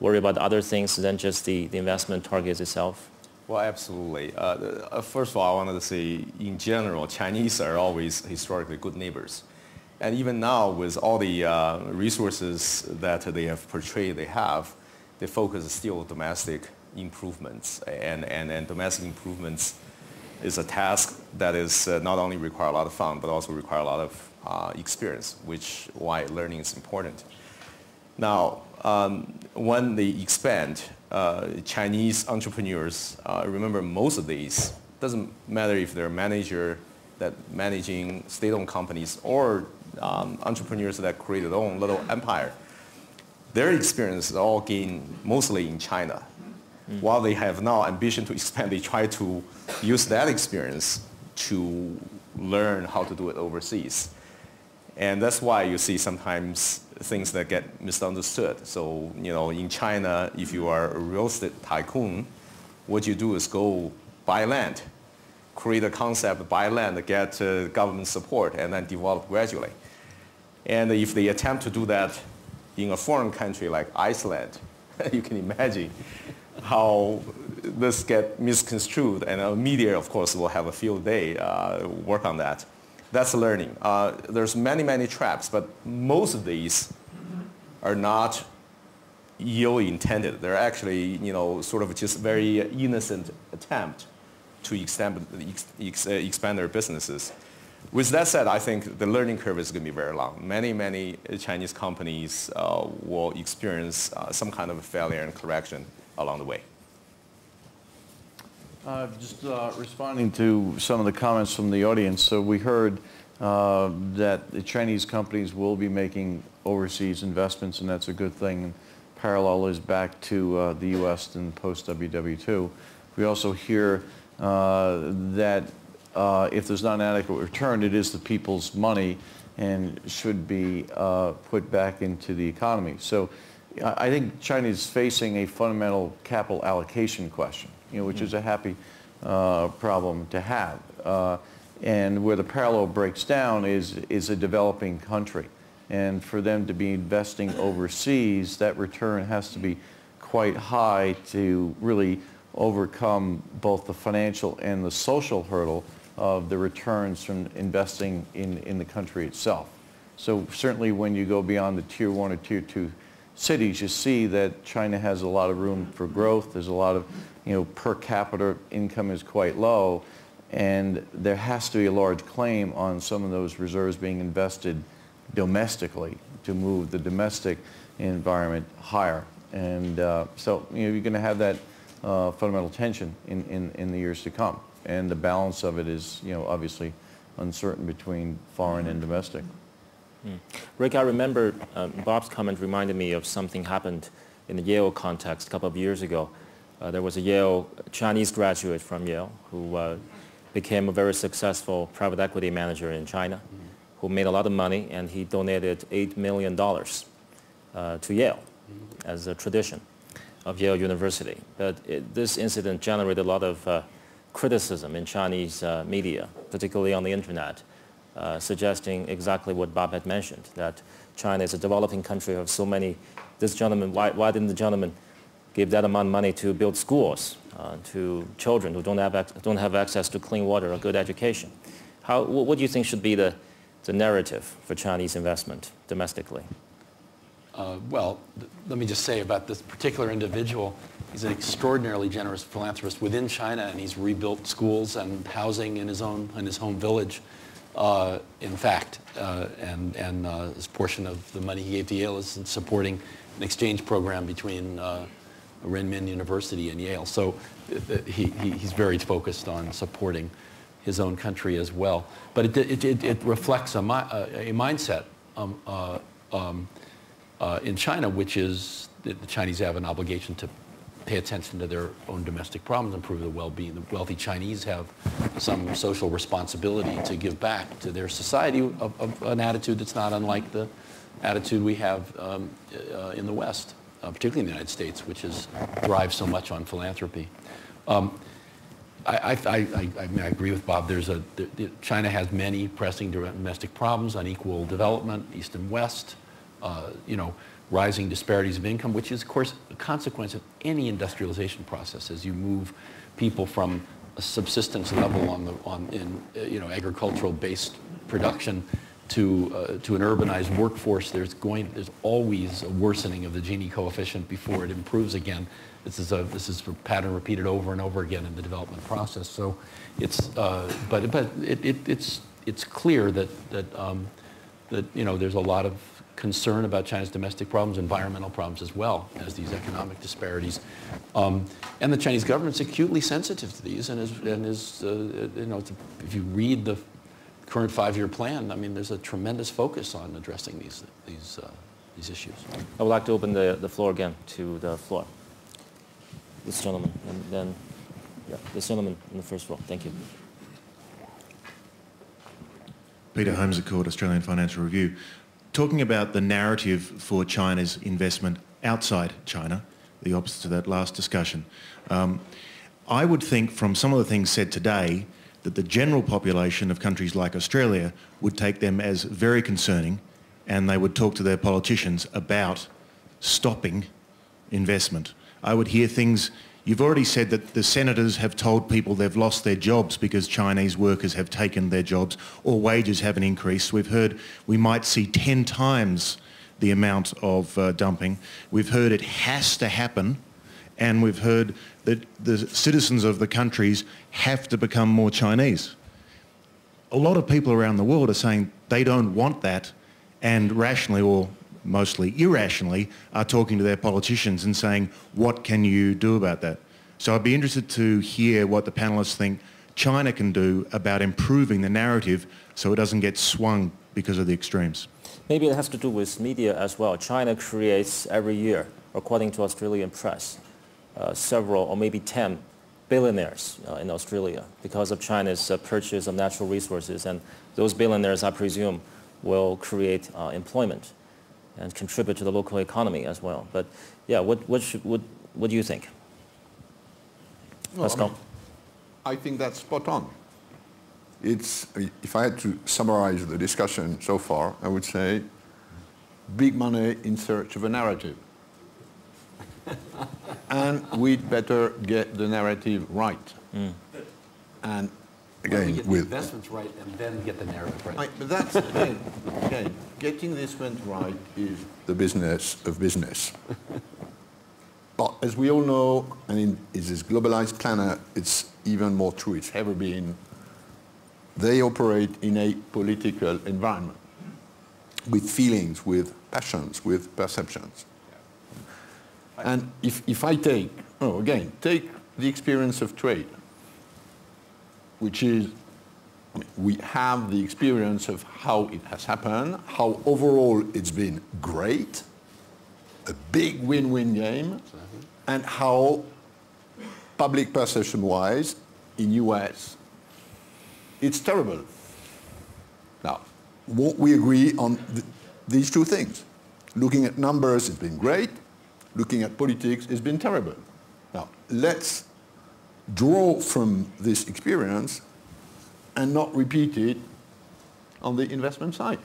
worry about other things than just the, the investment targets itself? Well, absolutely. Uh, first of all, I wanted to say, in general, Chinese are always historically good neighbors. And even now, with all the uh, resources that they have portrayed they have, they focus still on domestic improvements. And, and, and domestic improvements is a task that is uh, not only require a lot of fun, but also require a lot of uh, experience, which why learning is important. Now, um, when they expand, Uh, Chinese entrepreneurs, uh, remember most of these, doesn't matter if they're manager that managing state-owned companies or um, entrepreneurs that create their own little empire, their experience is all gained mostly in China. Mm-hmm. While they have now ambition to expand, they try to use that experience to learn how to do it overseas. And that's why you see sometimes things that get misunderstood. So, you know, in China, if you are a real estate tycoon, what you do is go buy land, create a concept, buy land, get uh, government support, and then develop gradually. And if they attempt to do that in a foreign country like Iceland, you can imagine how this gets misconstrued. And the media, of course, will have a field day uh, work on that. That's learning. Uh, there's many, many traps, but most of these are not ill-intended. They're actually, you know, sort of just very innocent attempt to extend, ex, expand their businesses. With that said, I think the learning curve is going to be very long. Many, many Chinese companies uh, will experience uh, some kind of a failure and correction along the way. Uh, just uh, responding to some of the comments from the audience. So we heard uh, that the Chinese companies will be making overseas investments, and that's a good thing. And parallel is back to uh, the U S and post W W two. We also hear uh, that uh, if there's not an adequate return, it is the people's money and should be uh, put back into the economy. So I think China is facing a fundamental capital allocation question, you know, which is a happy uh, problem to have. Uh, and where the parallel breaks down is, is a developing country. And for them to be investing overseas, that return has to be quite high to really overcome both the financial and the social hurdle of the returns from investing in, in the country itself. So certainly when you go beyond the tier one or tier two cities, you see that China has a lot of room for growth. There's a lot of, you know, per capita income is quite low, and there has to be a large claim on some of those reserves being invested domestically to move the domestic environment higher. And uh, so, you know, you're going to have that uh, fundamental tension in, in, in the years to come. And the balance of it is, you know, obviously uncertain between foreign and domestic. Mm. Rick, I remember um, Bob's comment reminded me of something happened in the Yale context a couple of years ago. Uh, there was a Yale Chinese graduate from Yale who uh, became a very successful private equity manager in China, mm. who made a lot of money, and he donated eight million dollars uh, to Yale mm. as a tradition of Yale University. But it, this incident generated a lot of uh, criticism in Chinese uh, media, particularly on the internet. Uh, suggesting exactly what Bob had mentioned, that China is a developing country of so many. This gentleman, why, why didn't the gentleman give that amount of money to build schools uh, to children who don't have, don't have access to clean water or good education? How, what do you think should be the, the narrative for Chinese investment domestically? Uh, well, let me just say about this particular individual, he's an extraordinarily generous philanthropist within China, and he's rebuilt schools and housing in his own, in his home village. Uh, in fact, uh, and, and uh, his portion of the money he gave to Yale is in supporting an exchange program between uh, Renmin University and Yale. So uh, he, he's very focused on supporting his own country as well. But it, it, it, it reflects a, mi a mindset um, uh, um, uh, in China, which is that the Chinese have an obligation to pay attention to their own domestic problems, improve the well-being. The wealthy Chinese have some social responsibility to give back to their society, of, of an attitude that's not unlike the attitude we have um, uh, in the West, uh, particularly in the United States, which is thrives so much on philanthropy. Um, I, I, I, I, I agree with Bob. There's a, the, the, China has many pressing domestic problems, unequal development, East and West, uh, you know, rising disparities of income, which is, of course, a consequence of any industrialization process. As you move people from a subsistence level on the on in you know agricultural-based production to uh, to an urbanized workforce, there's going there's always a worsening of the Gini coefficient before it improves again. This is a this is a pattern repeated over and over again in the development process. So, it's uh, but but it, it it's it's clear that that um, that you know there's a lot of concern about China's domestic problems, environmental problems as well as these economic disparities. Um, and the Chinese government's acutely sensitive to these, and is, and is uh, you know, if you read the current five-year plan, I mean, there's a tremendous focus on addressing these, these, uh, these issues. I would like to open the, the floor again to the floor. This gentleman, and then yeah, this gentleman in the first row. Thank you. Peter Holmes at Court, Australian Financial Review. Talking about the narrative for China's investment outside China, the opposite to that last discussion, um, I would think from some of the things said today that the general population of countries like Australia would take them as very concerning, and they would talk to their politicians about stopping investment. I would hear things, you've already said that the senators have told people they've lost their jobs because Chinese workers have taken their jobs or wages haven't increased. We've heard we might see ten times the amount of uh, dumping. We've heard it has to happen, and we've heard that the citizens of the countries have to become more Chinese. A lot of people around the world are saying they don't want that, and rationally or mostly irrationally, are talking to their politicians and saying, what can you do about that? So I'd be interested to hear what the panellists think China can do about improving the narrative so it doesn't get swung because of the extremes. Maybe it has to do with media as well. China creates every year, according to Australian press, uh, several or maybe ten billionaires uh, in Australia because of China's uh, purchase of natural resources, and those billionaires, I presume, will create uh, employment and contribute to the local economy as well. But yeah, what, what, should, what, what do you think? No, Pascal? I, mean, I think that's spot on. It's, if I had to summarize the discussion so far, I would say big money in search of a narrative. And we'd better get the narrative right. Mm. And again, well, we get with the investments right, and then get the narrative right. I, but that's again, again, getting the investment right is the business of business. But as we all know, and in this globalized planet, it's even more true. It's ever been. They operate in a political environment with feelings, with passions, with perceptions. And if, if I take, oh, again, take the experience of trade, which is, I mean, we have the experience of how it has happened, how overall it's been great, a big win-win game, and how public perception-wise in U S, it's terrible. Now, won't we agree on th these two things? Looking at numbers, it's been great. Looking at politics, it's been terrible. Now, let's draw from this experience and not repeat it on the investment side.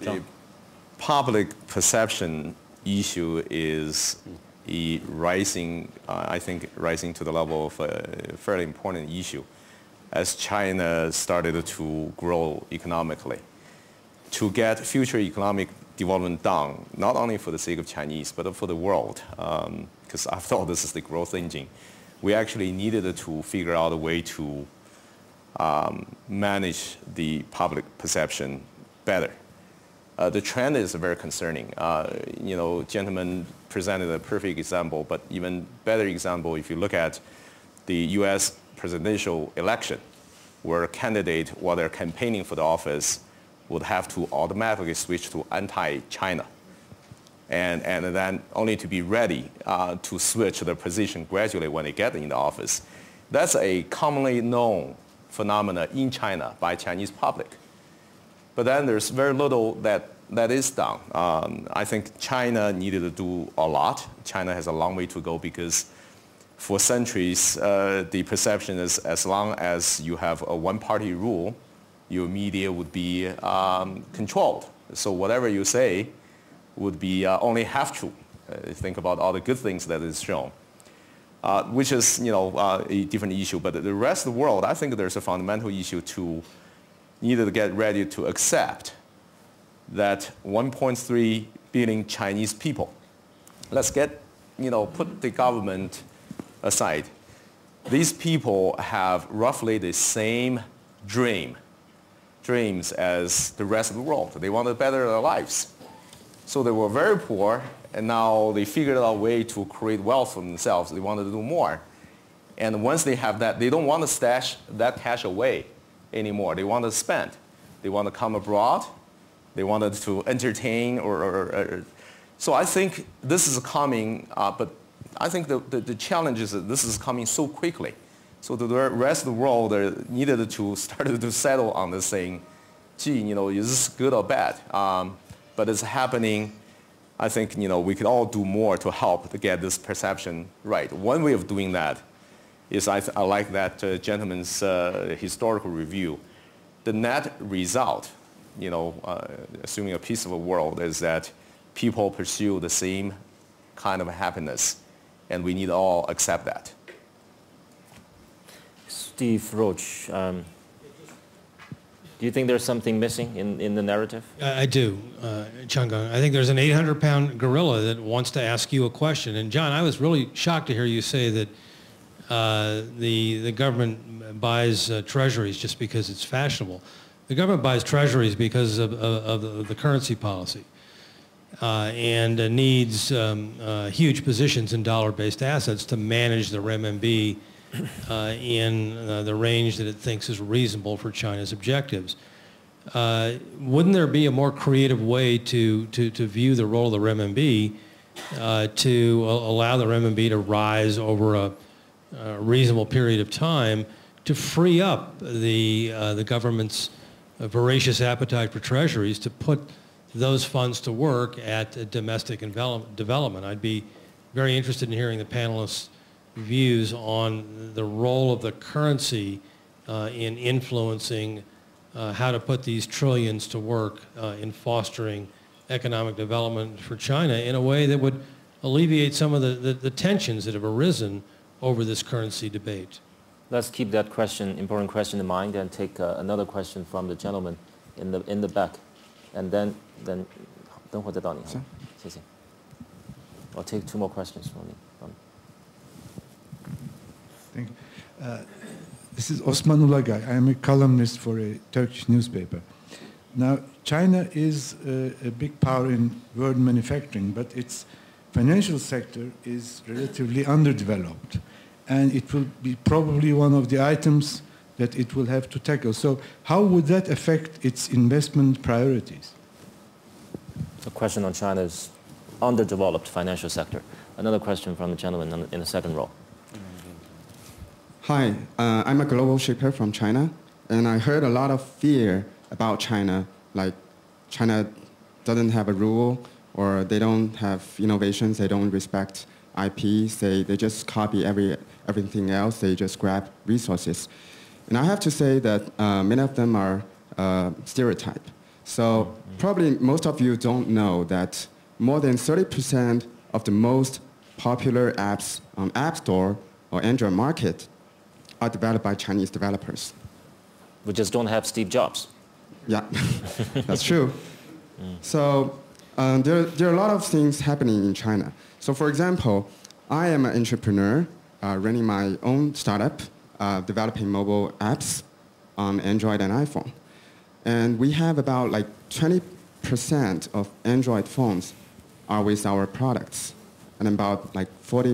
The public perception issue is rising, uh, I think, rising to the level of a fairly important issue as China started to grow economically. To get future economic development down, not only for the sake of Chinese, but for the world, because um, after all, this is the growth engine. We actually needed to figure out a way to um, manage the public perception better. Uh, the trend is very concerning. Uh, you know, gentlemen presented a perfect example, but even better example if you look at the U S presidential election, where a candidate, while they're campaigning for the office, would have to automatically switch to anti-China, and, and then only to be ready uh, to switch their position gradually when they get in the office. That's a commonly known phenomenon in China by Chinese public. But then there's very little that, that is done. Um, I think China needed to do a lot. China has a long way to go because for centuries, uh, the perception is as long as you have a one-party rule, your media would be um, controlled. So whatever you say would be uh, only half true. Uh, think about all the good things that is shown, uh, which is you know uh, a different issue. But the rest of the world, I think there's a fundamental issue to either get ready to accept that one point three billion Chinese people. Let's get, you know, put the government aside. These people have roughly the same dream. dreams as the rest of the world. They wanted to better their lives. So they were very poor, and now they figured out a way to create wealth for themselves. They wanted to do more. And once they have that, they don't want to stash that cash away anymore. They want to spend. They want to come abroad. They wanted to entertain. Or, or, or. So I think this is coming, uh, but I think the, the, the challenge is that this is coming so quickly. So the rest of the world needed to started to settle on this thing, gee, you know, is this good or bad? Um, but it's happening. I think, you know, we could all do more to help to get this perception right. One way of doing that is I, th I like that uh, gentleman's uh, historical review. The net result, you know, uh, assuming a peaceful world, is that people pursue the same kind of happiness, and we need all accept that. Steve Roach, um, do you think there's something missing in, in the narrative? I do, uh, Changgang. I think there's an eight hundred pound gorilla that wants to ask you a question. And John, I was really shocked to hear you say that uh, the, the government buys uh, treasuries just because it's fashionable. The government buys treasuries because of, of, of the currency policy uh, and uh, needs um, uh, huge positions in dollar-based assets to manage the R M B. Uh, in uh, the range that it thinks is reasonable for China's objectives. Uh, wouldn't there be a more creative way to, to, to view the role of the R M B uh, to uh, allow the R M B to rise over a, uh, reasonable period of time to free up the, uh, the government's voracious appetite for treasuries to put those funds to work at domestic development. I'd be very interested in hearing the panelists' views on the role of the currency uh, in influencing uh, how to put these trillions to work uh, in fostering economic development for China in a way that would alleviate some of the, the, the tensions that have arisen over this currency debate. Let's keep that question, important question in mind, and take uh, another question from the gentleman in the, in the back. And then, then, I'll take two more questions from you. Thank you. Uh, this is Osman Ulagay. I am a columnist for a Turkish newspaper. Now, China is uh, a big power in world manufacturing, but its financial sector is relatively underdeveloped. And it will be probably one of the items that it will have to tackle. So how would that affect its investment priorities? The question on China's underdeveloped financial sector. Another question from the gentleman in the second row. Hi, uh, I'm a global shipper from China, and I heard a lot of fear about China, like China doesn't have a rule, or they don't have innovations, they don't respect I Ps, they, they just copy every, everything else, they just grab resources. And I have to say that uh, many of them are uh, stereotype. So probably most of you don't know that more than thirty percent of the most popular apps on App Store or Android market are developed by Chinese developers. We just don't have Steve Jobs. Yeah, that's true. So um, there, there are a lot of things happening in China. So for example, I am an entrepreneur uh, running my own startup, Uh, developing mobile apps on Android and iPhone. And we have about like twenty percent of Android phones are with our products, and about like forty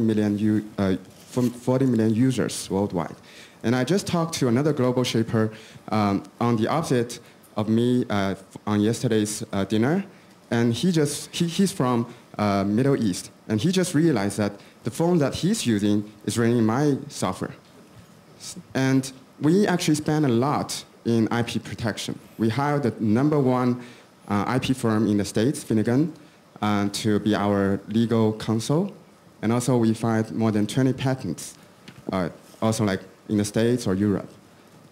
million users worldwide. And I just talked to another global shaper um, on the opposite of me uh, on yesterday's uh, dinner, and he just, he, he's from uh, Middle East, and he just realized that the phone that he's using is running my software. And we actually spend a lot in I P protection. We hired the number one uh, I P firm in the States, Finnegan, uh, to be our legal counsel. And also we filed more than twenty patents, uh, also like in the States or Europe.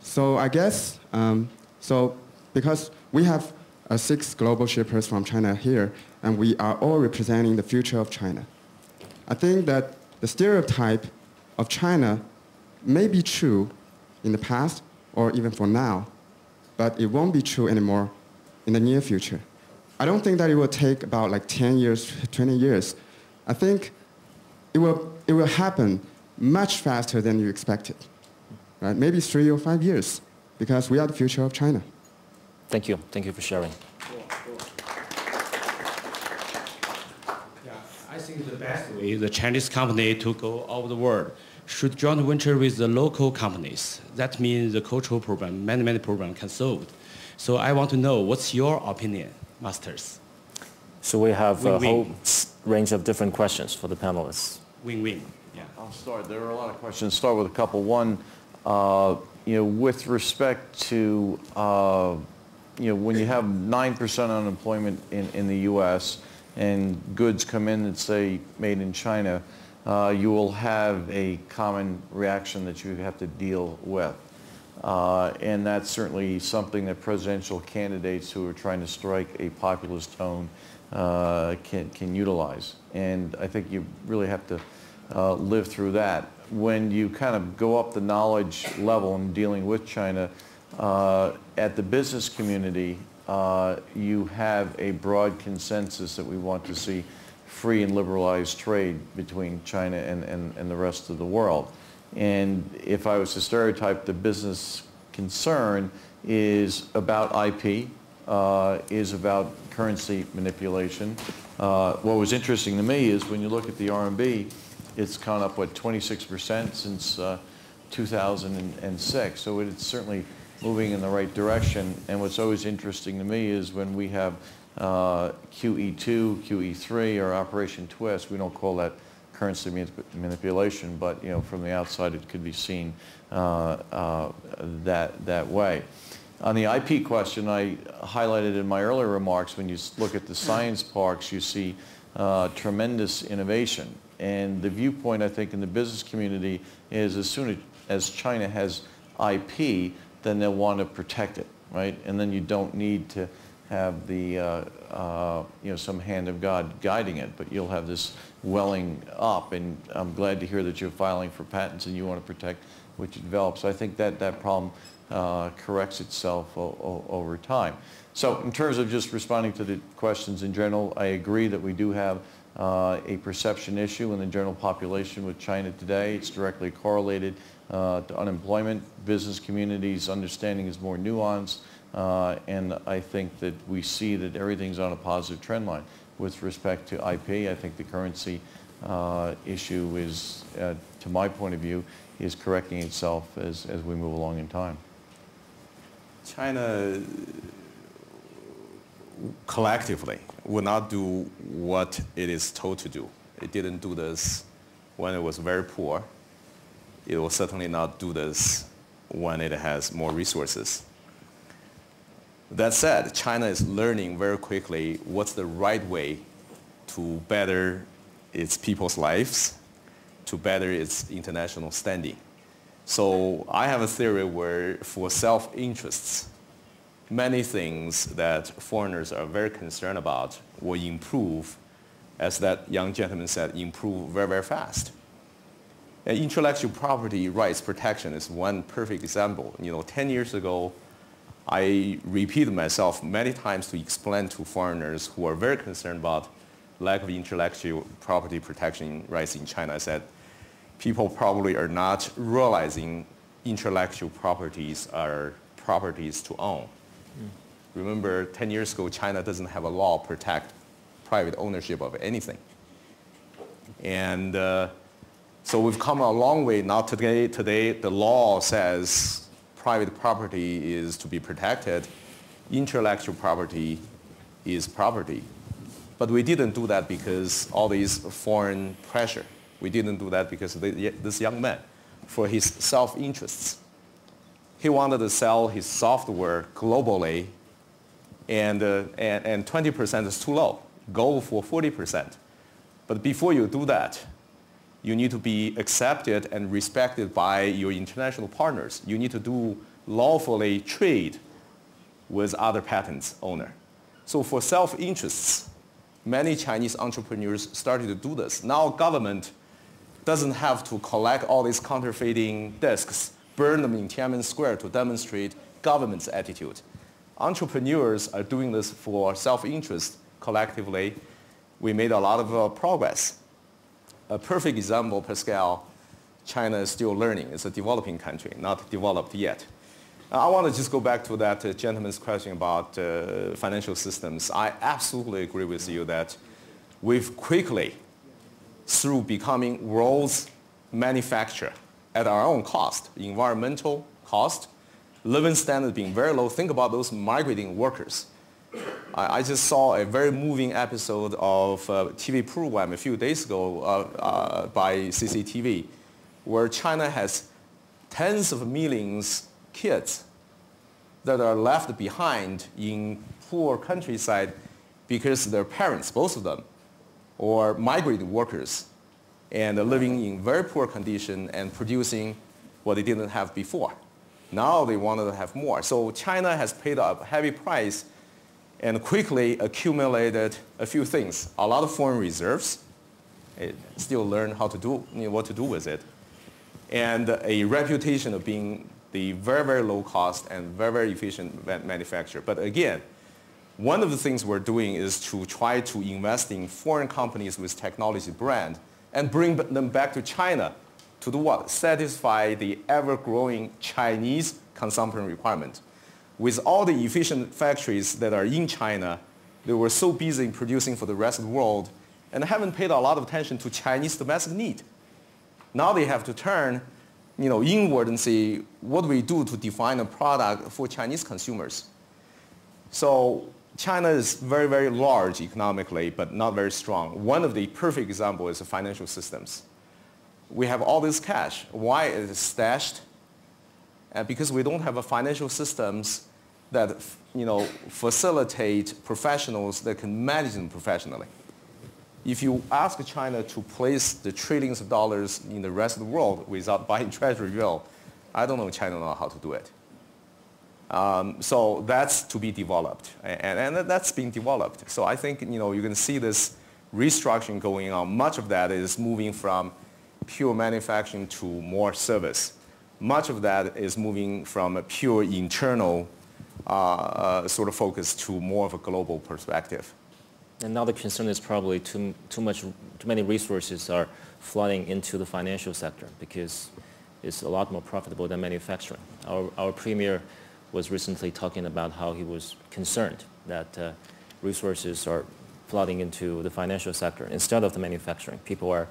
So I guess, um, so because we have uh, six global shippers from China here, and we are all representing the future of China. I think that the stereotype of China may be true in the past or even for now, but it won't be true anymore in the near future. I don't think that it will take about like ten years, twenty years. I think it will, it will happen much faster than you expected, right? Maybe three or five years, because we are the future of China. Thank you. Thank you for sharing. Cool, cool. Yeah, I think the best way the Chinese company to go over the world should joint venture with the local companies. That means the cultural problem, many, many problems can solve. So I want to know, what's your opinion, Masters? So we have win, a win. whole range of different questions for the panelists. Win-win, yeah. I'll start. There are a lot of questions. Start with a couple. One, uh, you know, with respect to, uh, you know, when you have nine percent unemployment in, in the U S and goods come in that say made in China, Uh, you will have a common reaction that you have to deal with. Uh, and that's certainly something that presidential candidates who are trying to strike a populist tone uh, can, can utilize. And I think you really have to uh, live through that. When you kind of go up the knowledge level in dealing with China, uh, at the business community, uh, you have a broad consensus that we want to see free and liberalized trade between China and, and, and the rest of the world. And if I was to stereotype, the business concern is about I P, uh, is about currency manipulation. Uh, what was interesting to me is when you look at the R M B, it's gone up, what, twenty-six percent since uh, two thousand six. So it's certainly moving in the right direction. And what's always interesting to me is when we have Uh, Q E two, Q E three, or Operation Twist, we don't call that currency manipulation, but you know, from the outside it could be seen uh, uh, that, that way. On the I P question, I highlighted in my earlier remarks, when you look at the science parks, you see uh, tremendous innovation. And the viewpoint, I think, in the business community is as soon as China has I P, then they'll want to protect it, right? And then you don't need to have the, uh, uh, you know, some hand of God guiding it, but you'll have this welling up. And I'm glad to hear that you're filing for patents and you want to protect what you develop. So I think that that problem Uh, corrects itself o o over time. So in terms of just responding to the questions in general, I agree that we do have uh, a perception issue in the general population with China today. It's directly correlated uh, to unemployment. Business communities' understanding is more nuanced, uh, and I think that we see that everything's on a positive trend line. With respect to I P, I think the currency uh, issue is, uh, to my point of view, is correcting itself as, as we move along in time. China collectively will not do what it is told to do. It didn't do this when it was very poor. It will certainly not do this when it has more resources. That said, China is learning very quickly what's the right way to better its people's lives, to better its international standing. So I have a theory where, for self-interests, many things that foreigners are very concerned about will improve, as that young gentleman said, improve very, very fast. And intellectual property rights protection is one perfect example. You know, ten years ago, I repeated myself many times to explain to foreigners who are very concerned about lack of intellectual property protection rights in China. I said, people probably are not realizing intellectual properties are properties to own. Mm. Remember, ten years ago, China doesn't have a law to protect private ownership of anything. And uh, so we've come a long way. Now today, today, the law says private property is to be protected. Intellectual property is property. But we didn't do that because all these foreign pressure. We didn't do that because this young man, for his self-interests, he wanted to sell his software globally, and uh, and, and twenty percent is too low. Go for forty percent. But before you do that, you need to be accepted and respected by your international partners. You need to do lawfully trade with other patents owner. So for self-interests, many Chinese entrepreneurs started to do this. Now government doesn't have to collect all these counterfeiting discs, burn them in Tiananmen Square to demonstrate government's attitude. Entrepreneurs are doing this for self-interest collectively. We made a lot of uh, progress. A perfect example, Pascal, China is still learning. It's a developing country, not developed yet. I want to just go back to that uh, gentleman's question about uh, financial systems. I absolutely agree with you that we've quickly, through becoming world's manufacturer at our own cost, environmental cost, living standard being very low. Think about those migrating workers. I, I just saw a very moving episode of uh, T V program a few days ago uh, uh, by C C T V, where China has tens of millions of kids that are left behind in poor countryside because their parents, both of them, or migrant workers, and living in very poor condition and producing what they didn't have before. Now they wanted to have more. So China has paid a heavy price and quickly accumulated a few things. A lot of foreign reserves. It still learn how to do, you know, what to do with it. And a reputation of being the very, very low cost and very, very efficient manufacturer. But again, one of the things we're doing is to try to invest in foreign companies with technology brand and bring them back to China to do what? Satisfy the ever-growing Chinese consumption requirement. With all the efficient factories that are in China, they were so busy producing for the rest of the world and haven't paid a lot of attention to Chinese domestic need. Now they have to turn, you know, inward and see what do we do to define a product for Chinese consumers. So China is very, very large economically, but not very strong. One of the perfect examples is the financial systems. We have all this cash. Why is it stashed? Uh, because we don't have a financial systems that you know, facilitate professionals that can manage them professionally. If you ask China to place the trillions of dollars in the rest of the world without buying treasury bill, I don't know China know how to do it. Um, so that's to be developed, and, and that's being developed. So I think you know, you're going to see this restructuring going on. Much of that is moving from pure manufacturing to more service. Much of that is moving from a pure internal uh, uh, sort of focus to more of a global perspective. And now the concern is probably too, too much, too many resources are flooding into the financial sector because it's a lot more profitable than manufacturing. Our, our premier was recently talking about how he was concerned that uh, resources are flooding into the financial sector instead of the manufacturing. People are,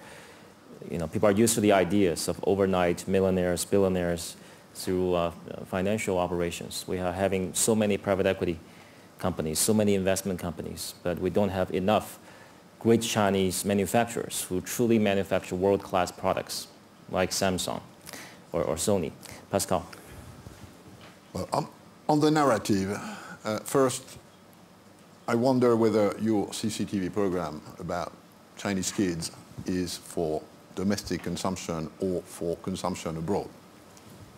you know, people are used to the ideas of overnight millionaires, billionaires through uh, financial operations. We are having so many private equity companies, so many investment companies, but we don't have enough great Chinese manufacturers who truly manufacture world-class products like Samsung or, or Sony. Pascal. Well, um, on the narrative, uh, first, I wonder whether your C C T V program about Chinese kids is for domestic consumption or for consumption abroad.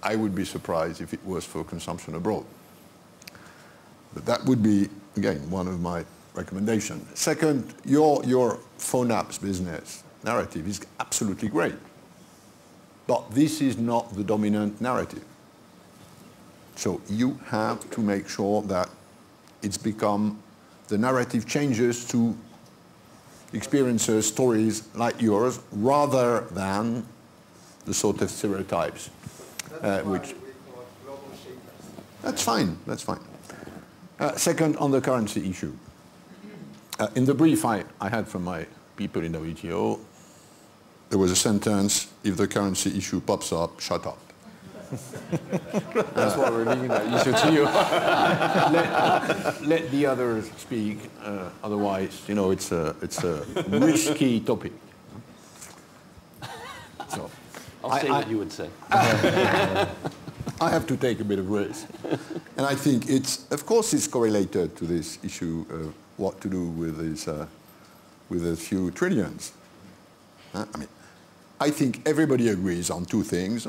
I would be surprised if it was for consumption abroad. But that would be, again, one of my recommendations. Second, your, your phone apps business narrative is absolutely great. But this is not the dominant narrative. So you have to make sure that it's become, the narrative changes to experiences, stories like yours, rather than the sort of stereotypes. Uh, which That's fine, that's fine. Uh, second, on the currency issue. Uh, in the brief I, I had from my people in W T O, there was a sentence, if the currency issue pops up, shut up. That's why we're leaving that issue to you. let, let the others speak. Uh, otherwise, you know, it's a, it's a risky topic. So, I'll I, say I, what you would say. I have to take a bit of risk. And I think it's, of course, it's correlated to this issue of what to do with these, uh, with a few trillions. Uh, I mean, I think everybody agrees on two things.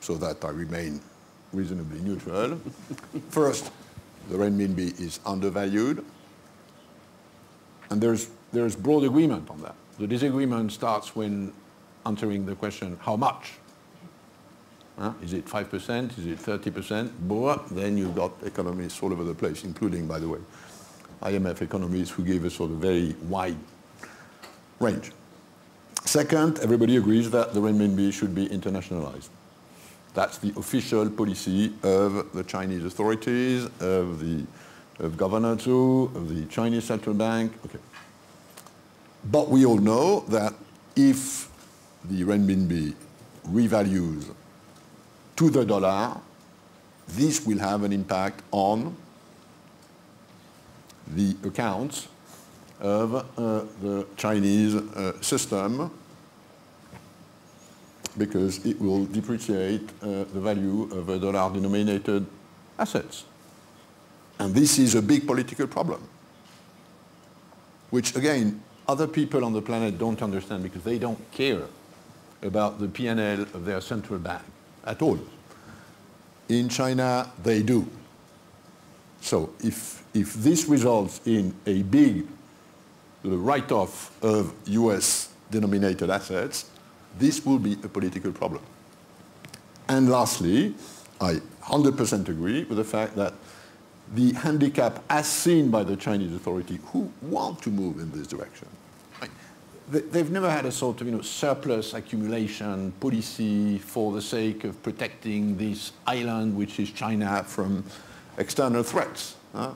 So that I remain reasonably neutral. First, the renminbi is undervalued, and there's, there's broad agreement on that. The disagreement starts when answering the question, how much? Huh? Is it five percent? Is it thirty percent? But then you've got economists all over the place, including, by the way, I M F economists who give a sort of very wide range. Second, everybody agrees that the renminbi should be internationalized. That's the official policy of the Chinese authorities, of the of Governor Zhu, of the Chinese Central Bank. Okay. But we all know that if the renminbi revalues to the dollar, this will have an impact on the accounts of uh, the Chinese uh, system, because it will depreciate uh, the value of a dollar-denominated assets. And this is a big political problem, which, again, other people on the planet don't understand because they don't care about the P and L of their central bank at all. In China, they do. So if, if this results in a big write-off of U S-denominated assets, this will be a political problem. And lastly, I one hundred percent agree with the fact that the handicap as seen by the Chinese authority who want to move in this direction. They've never had a sort of you know, surplus accumulation policy for the sake of protecting this island, which is China, from external threats. Huh?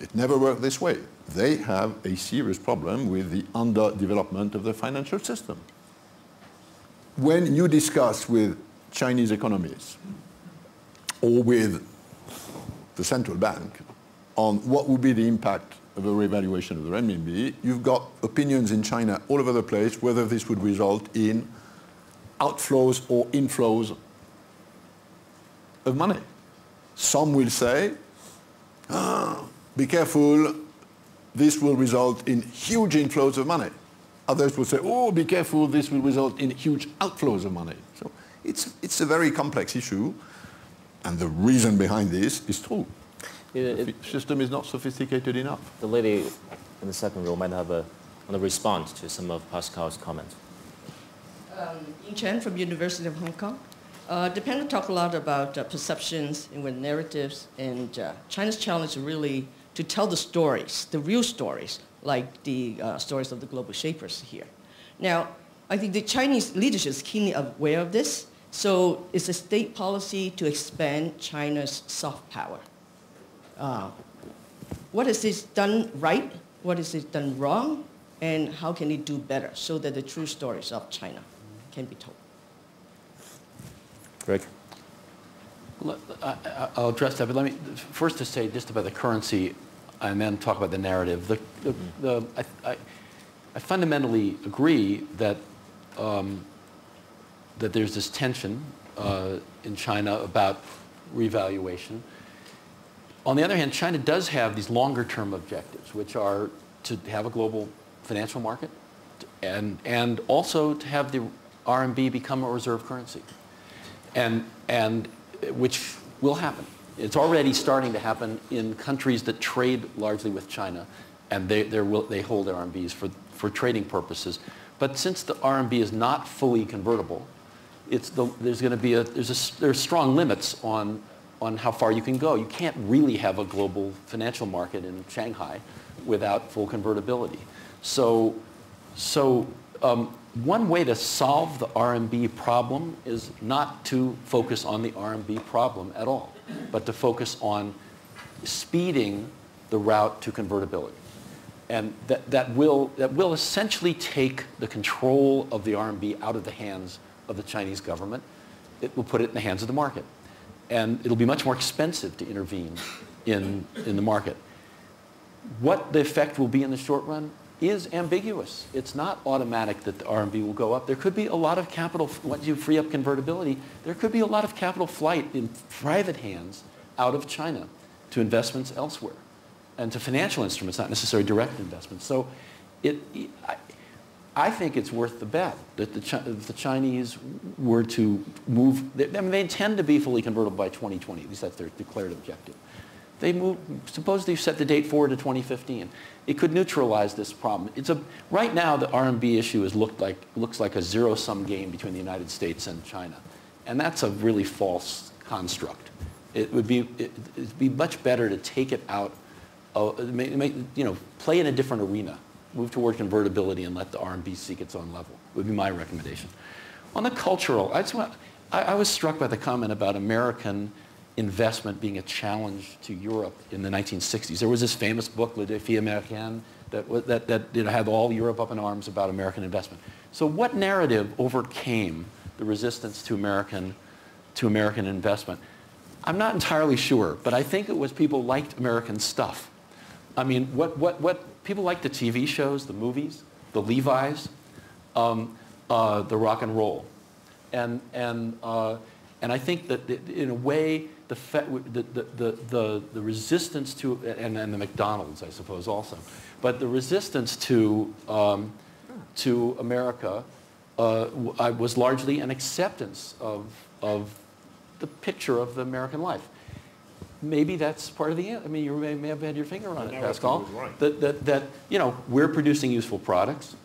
It never worked this way. They have a serious problem with the underdevelopment of the financial system. When you discuss with Chinese economists or with the central bank, on what would be the impact of the revaluation of the renminbi. You've got opinions in China all over the place whether this would result in outflows or inflows of money. Some will say, ah, be careful, this will result in huge inflows of money. Others will say, oh, be careful, this will result in huge outflows of money. So it's, it's a very complex issue, and the reason behind this is true. It, it, the system is not sophisticated enough. The lady in the second row might have a, a response to some of Pascal's comments. Um, Ying Chen from University of Hong Kong. Uh, the panel talked a lot about uh, perceptions and with narratives, and uh, China's challenge really to tell the stories, the real stories, like the uh, stories of the global shapers here. Now, I think the Chinese leadership is keenly aware of this, so it's a state policy to expand China's soft power. Uh, what is this done right? What is it done wrong? And how can it do better so that the true stories of China can be told? Greg? Let, I, I'll address that, but let me first to say just about the currency and then talk about the narrative. The, the, mm-hmm. the, I, I, I fundamentally agree that, um, that there's this tension uh, in China about revaluation. On the other hand, China does have these longer-term objectives, which are to have a global financial market and, and also to have the R M B become a reserve currency, and, and which will happen. It's already starting to happen in countries that trade largely with China, and they, will, they hold their R M Bs for, for trading purposes. But since the R M B is not fully convertible, it's the, there's going to be a, there's a, there's strong limits on on how far you can go. You can't really have a global financial market in Shanghai without full convertibility. So, so um, one way to solve the R M B problem is not to focus on the R M B problem at all, but to focus on speeding the route to convertibility. And that, that, will, that will essentially take the control of the R M B out of the hands of the Chinese government. It will put it in the hands of the market. And it'll be much more expensive to intervene in, in the market. What the effect will be in the short run is ambiguous. It's not automatic that the R M B will go up. There could be a lot of capital, once you free up convertibility, there could be a lot of capital flight in private hands out of China to investments elsewhere and to financial instruments, not necessarily direct investments. So it, I, I think it's worth the bet that the, Ch if the Chinese were to move, they, I mean, they intend to be fully convertible by twenty twenty, at least that's their declared objective. They move, suppose they set the date forward to twenty fifteen. It could neutralize this problem. It's a, right now the R M B issue is looked like, looks like a zero-sum game between the United States and China. And that's a really false construct. It would be, it, it'd be much better to take it out, of, you know, play in a different arena. Move toward convertibility and let the R M B seek its own level, would be my recommendation. On the cultural, I, just want, I, I was struck by the comment about American investment being a challenge to Europe in the nineteen sixties. There was this famous book, Le Défi Américain, that, that, that you know, had all Europe up in arms about American investment. So what narrative overcame the resistance to American, to American investment? I'm not entirely sure, but I think it was people liked American stuff. I mean, what, what, what, people like the T V shows, the movies, the Levi's, um, uh, the rock and roll, and and uh, and I think that in a way the the the the, the resistance to and, and the McDonald's, I suppose, also, but the resistance to um, to America uh, was largely an acceptance of of the picture of the American life. Maybe that's part of the answer. I mean, you may, may have had your finger on it, Pascal. Right. That, that, that, you know, we're producing useful products.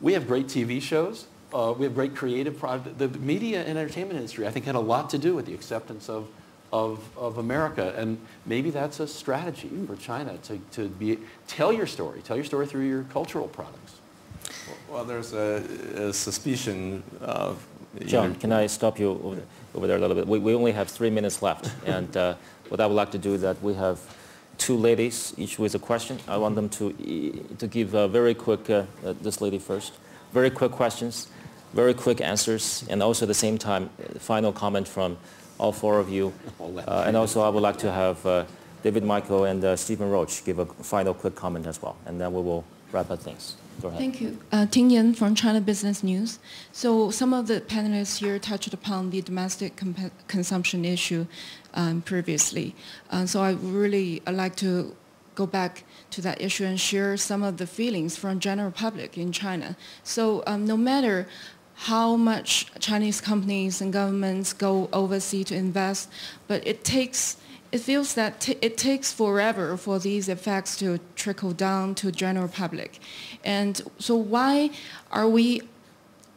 We have great T V shows. Uh, we have great creative product. The media and entertainment industry, I think, had a lot to do with the acceptance of, of, of America. And maybe that's a strategy for China to, to be, tell your story. Tell your story through your cultural products. Well, well there's a, a suspicion of... John, can I stop you over, over there a little bit? We, we only have three minutes left. and. Uh, What I would like to do is that we have two ladies, each with a question. I want them to, to give a very quick, uh, uh, this lady first, very quick questions, very quick answers, and also at the same time, final comment from all four of you. Uh, and also I would like to have uh, David Michael and uh, Stephen Roach give a final quick comment as well, and then we will wrap up things. Go ahead. Thank you. Uh, Ting Yan from China Business News. So some of the panelists here touched upon the domestic consumption issue um, previously. Uh, so I really I'd like to go back to that issue and share some of the feelings from general public in China. So um, no matter how much Chinese companies and governments go overseas to invest, but it takes, it feels that t it takes forever for these effects to trickle down to general public. And so why are we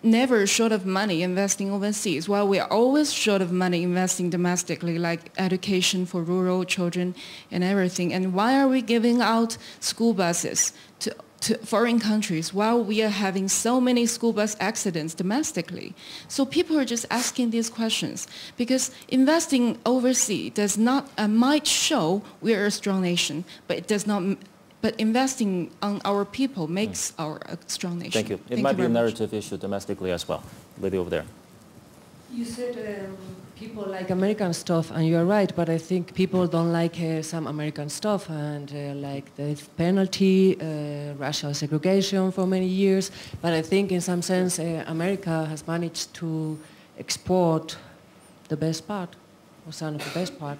never short of money investing overseas? Well, we are always short of money investing domestically, like education for rural children and everything. And why are we giving out school buses to, to foreign countries while we are having so many school bus accidents domestically? So people are just asking these questions because investing overseas does not, uh, might show we are a strong nation, but it does not. But investing on our people makes mm. our strong nation. Thank you. It Thank might you be a narrative much. issue domestically as well. Lady over there. You said um, people like American stuff, and you're right, but I think people don't like uh, some American stuff, and uh, like the penalty, uh, racial segregation for many years. But I think in some sense uh, America has managed to export the best part, or some of the best part,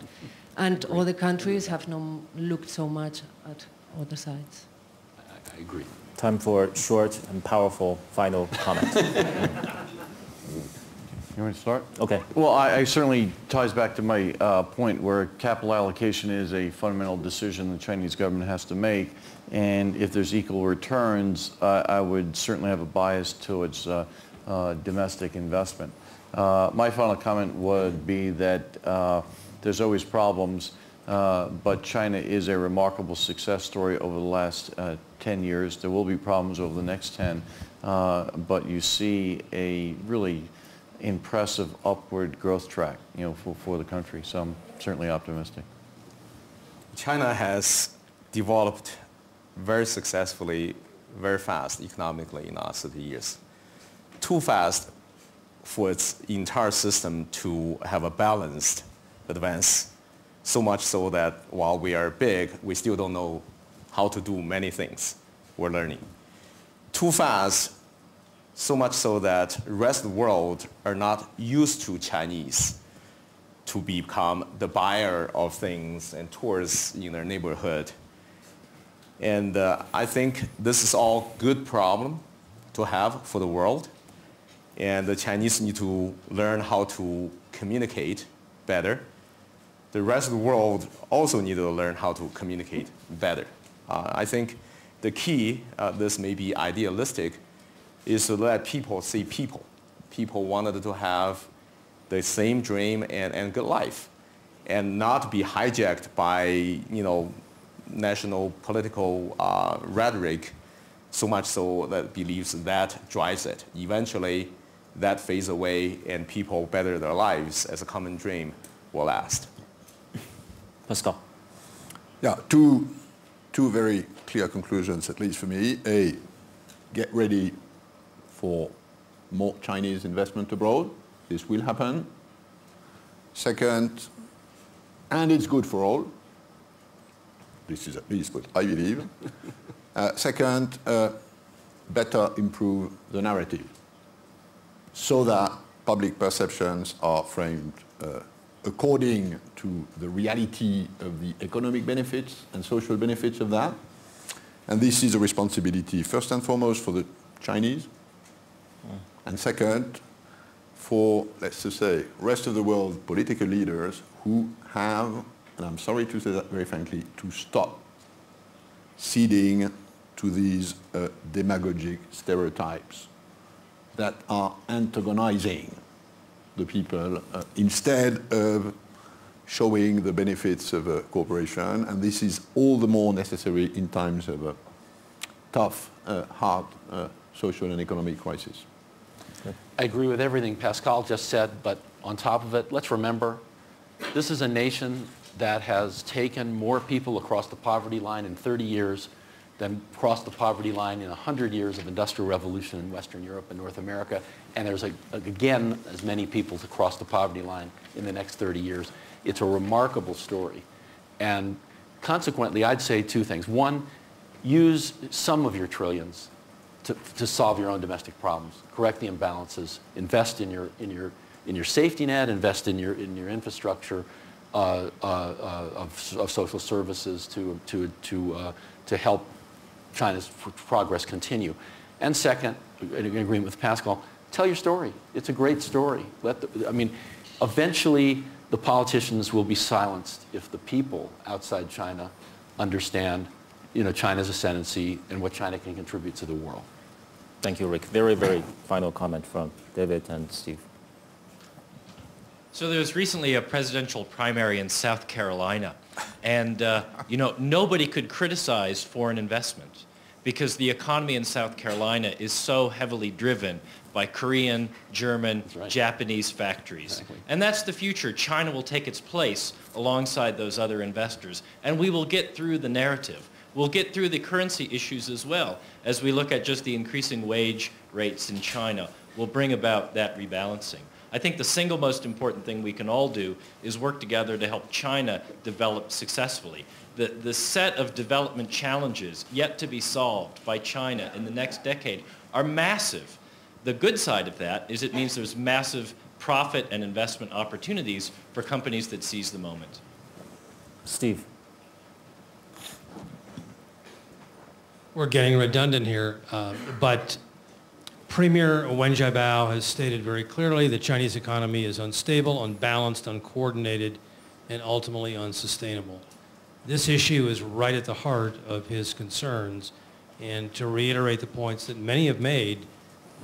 and other countries have not looked so much at other sides. I, I agree. Time for short and powerful final comment. You want to start? Okay. Well, I, I certainly ties back to my uh, point where capital allocation is a fundamental decision the Chinese government has to make, and if there's equal returns, uh, I would certainly have a bias towards uh, uh, domestic investment. Uh, my final comment would be that uh, there's always problems. Uh, but China is a remarkable success story over the last uh, ten years. There will be problems over the next ten, uh, but you see a really impressive upward growth track, you know, for, for the country. So I'm certainly optimistic. China has developed very successfully, very fast economically in the last thirty years. Too fast for its entire system to have a balanced advance. So much so that while we are big, we still don't know how to do many things. We're learning. Too fast, so much so that the rest of the world are not used to Chinese to become the buyer of things and tourists in their neighborhood. And uh, I think this is all good problem to have for the world. And the Chinese need to learn how to communicate better. The rest of the world also need to learn how to communicate better. Uh, I think the key, uh, this may be idealistic, is to let people see people. People wanted to have the same dream and, and good life, and not be hijacked by, you know, national political uh, rhetoric so much so that believes that drives it. Eventually, that fades away and people better their lives as a common dream will last. Pascal. Yeah, two, two very clear conclusions, at least for me. A, get ready for more Chinese investment abroad. This will happen. Second, and it's good for all. This is at least what I believe. uh, second, uh, better improve the narrative so that public perceptions are framed uh, according to the reality of the economic benefits and social benefits of that. And this is a responsibility, first and foremost, for the Chinese, and second, for, let's just say, rest of the world political leaders who have, and I'm sorry to say that very frankly, to stop ceding to these uh, demagogic stereotypes that are antagonizing the people uh, instead of showing the benefits of a corporation. And this is all the more necessary in times of a tough, uh, hard uh, social and economic crisis. Okay. I agree with everything Pascal just said, but on top of it, let's remember, this is a nation that has taken more people across the poverty line in thirty years than crossed the poverty line in one hundred years of industrial revolution in Western Europe and North America. And there's, a, again, as many people to cross the poverty line in the next thirty years. It's a remarkable story. And Consequently, I'd say two things. One, use some of your trillions to, to solve your own domestic problems, correct the imbalances, invest in your, in your, in your safety net, invest in your, in your infrastructure uh, uh, uh, of, of social services to, to, to, uh, to help China's progress continue. And second, in agreement with Pascal, tell your story. It's a great story. Let the, I mean, eventually the politicians will be silenced if the people outside China understand, you know, China's ascendancy and what China can contribute to the world. Thank you, Rick. Very, very final comment from David and Steve. So there was recently a presidential primary in South Carolina, and uh, you know, nobody could criticize foreign investment, because the economy in South Carolina is so heavily driven by Korean, German, right. Japanese factories. Exactly. And that's the future. China will take its place alongside those other investors. And we will get through the narrative. We'll get through the currency issues as well, as we look at just the increasing wage rates in China. We'll bring about that rebalancing. I think the single most important thing we can all do is work together to help China develop successfully. The, the set of development challenges yet to be solved by China in the next decade are massive. The good side of that is it means there's massive profit and investment opportunities for companies that seize the moment. Steve. We're getting redundant here, uh, but Premier Wen Jiabao has stated very clearly the Chinese economy is unstable, unbalanced, uncoordinated, and ultimately unsustainable. This issue is right at the heart of his concerns, and to reiterate the points that many have made,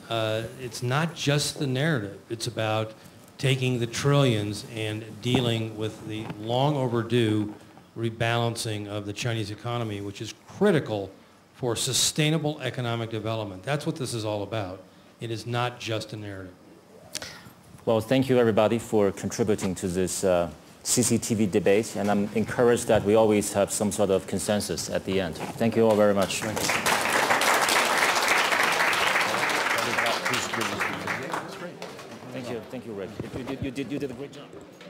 uh, it's not just the narrative. It's about taking the trillions and dealing with the long overdue rebalancing of the Chinese economy, which is critical for sustainable economic development. That's what this is all about. It is not just a narrative. Well, thank you everybody for contributing to this uh C C T V debate, and I'm encouraged that we always have some sort of consensus at the end. Thank you all very much. Thank you. Thank you, thank you, Rick. You did, you did, you did a great job.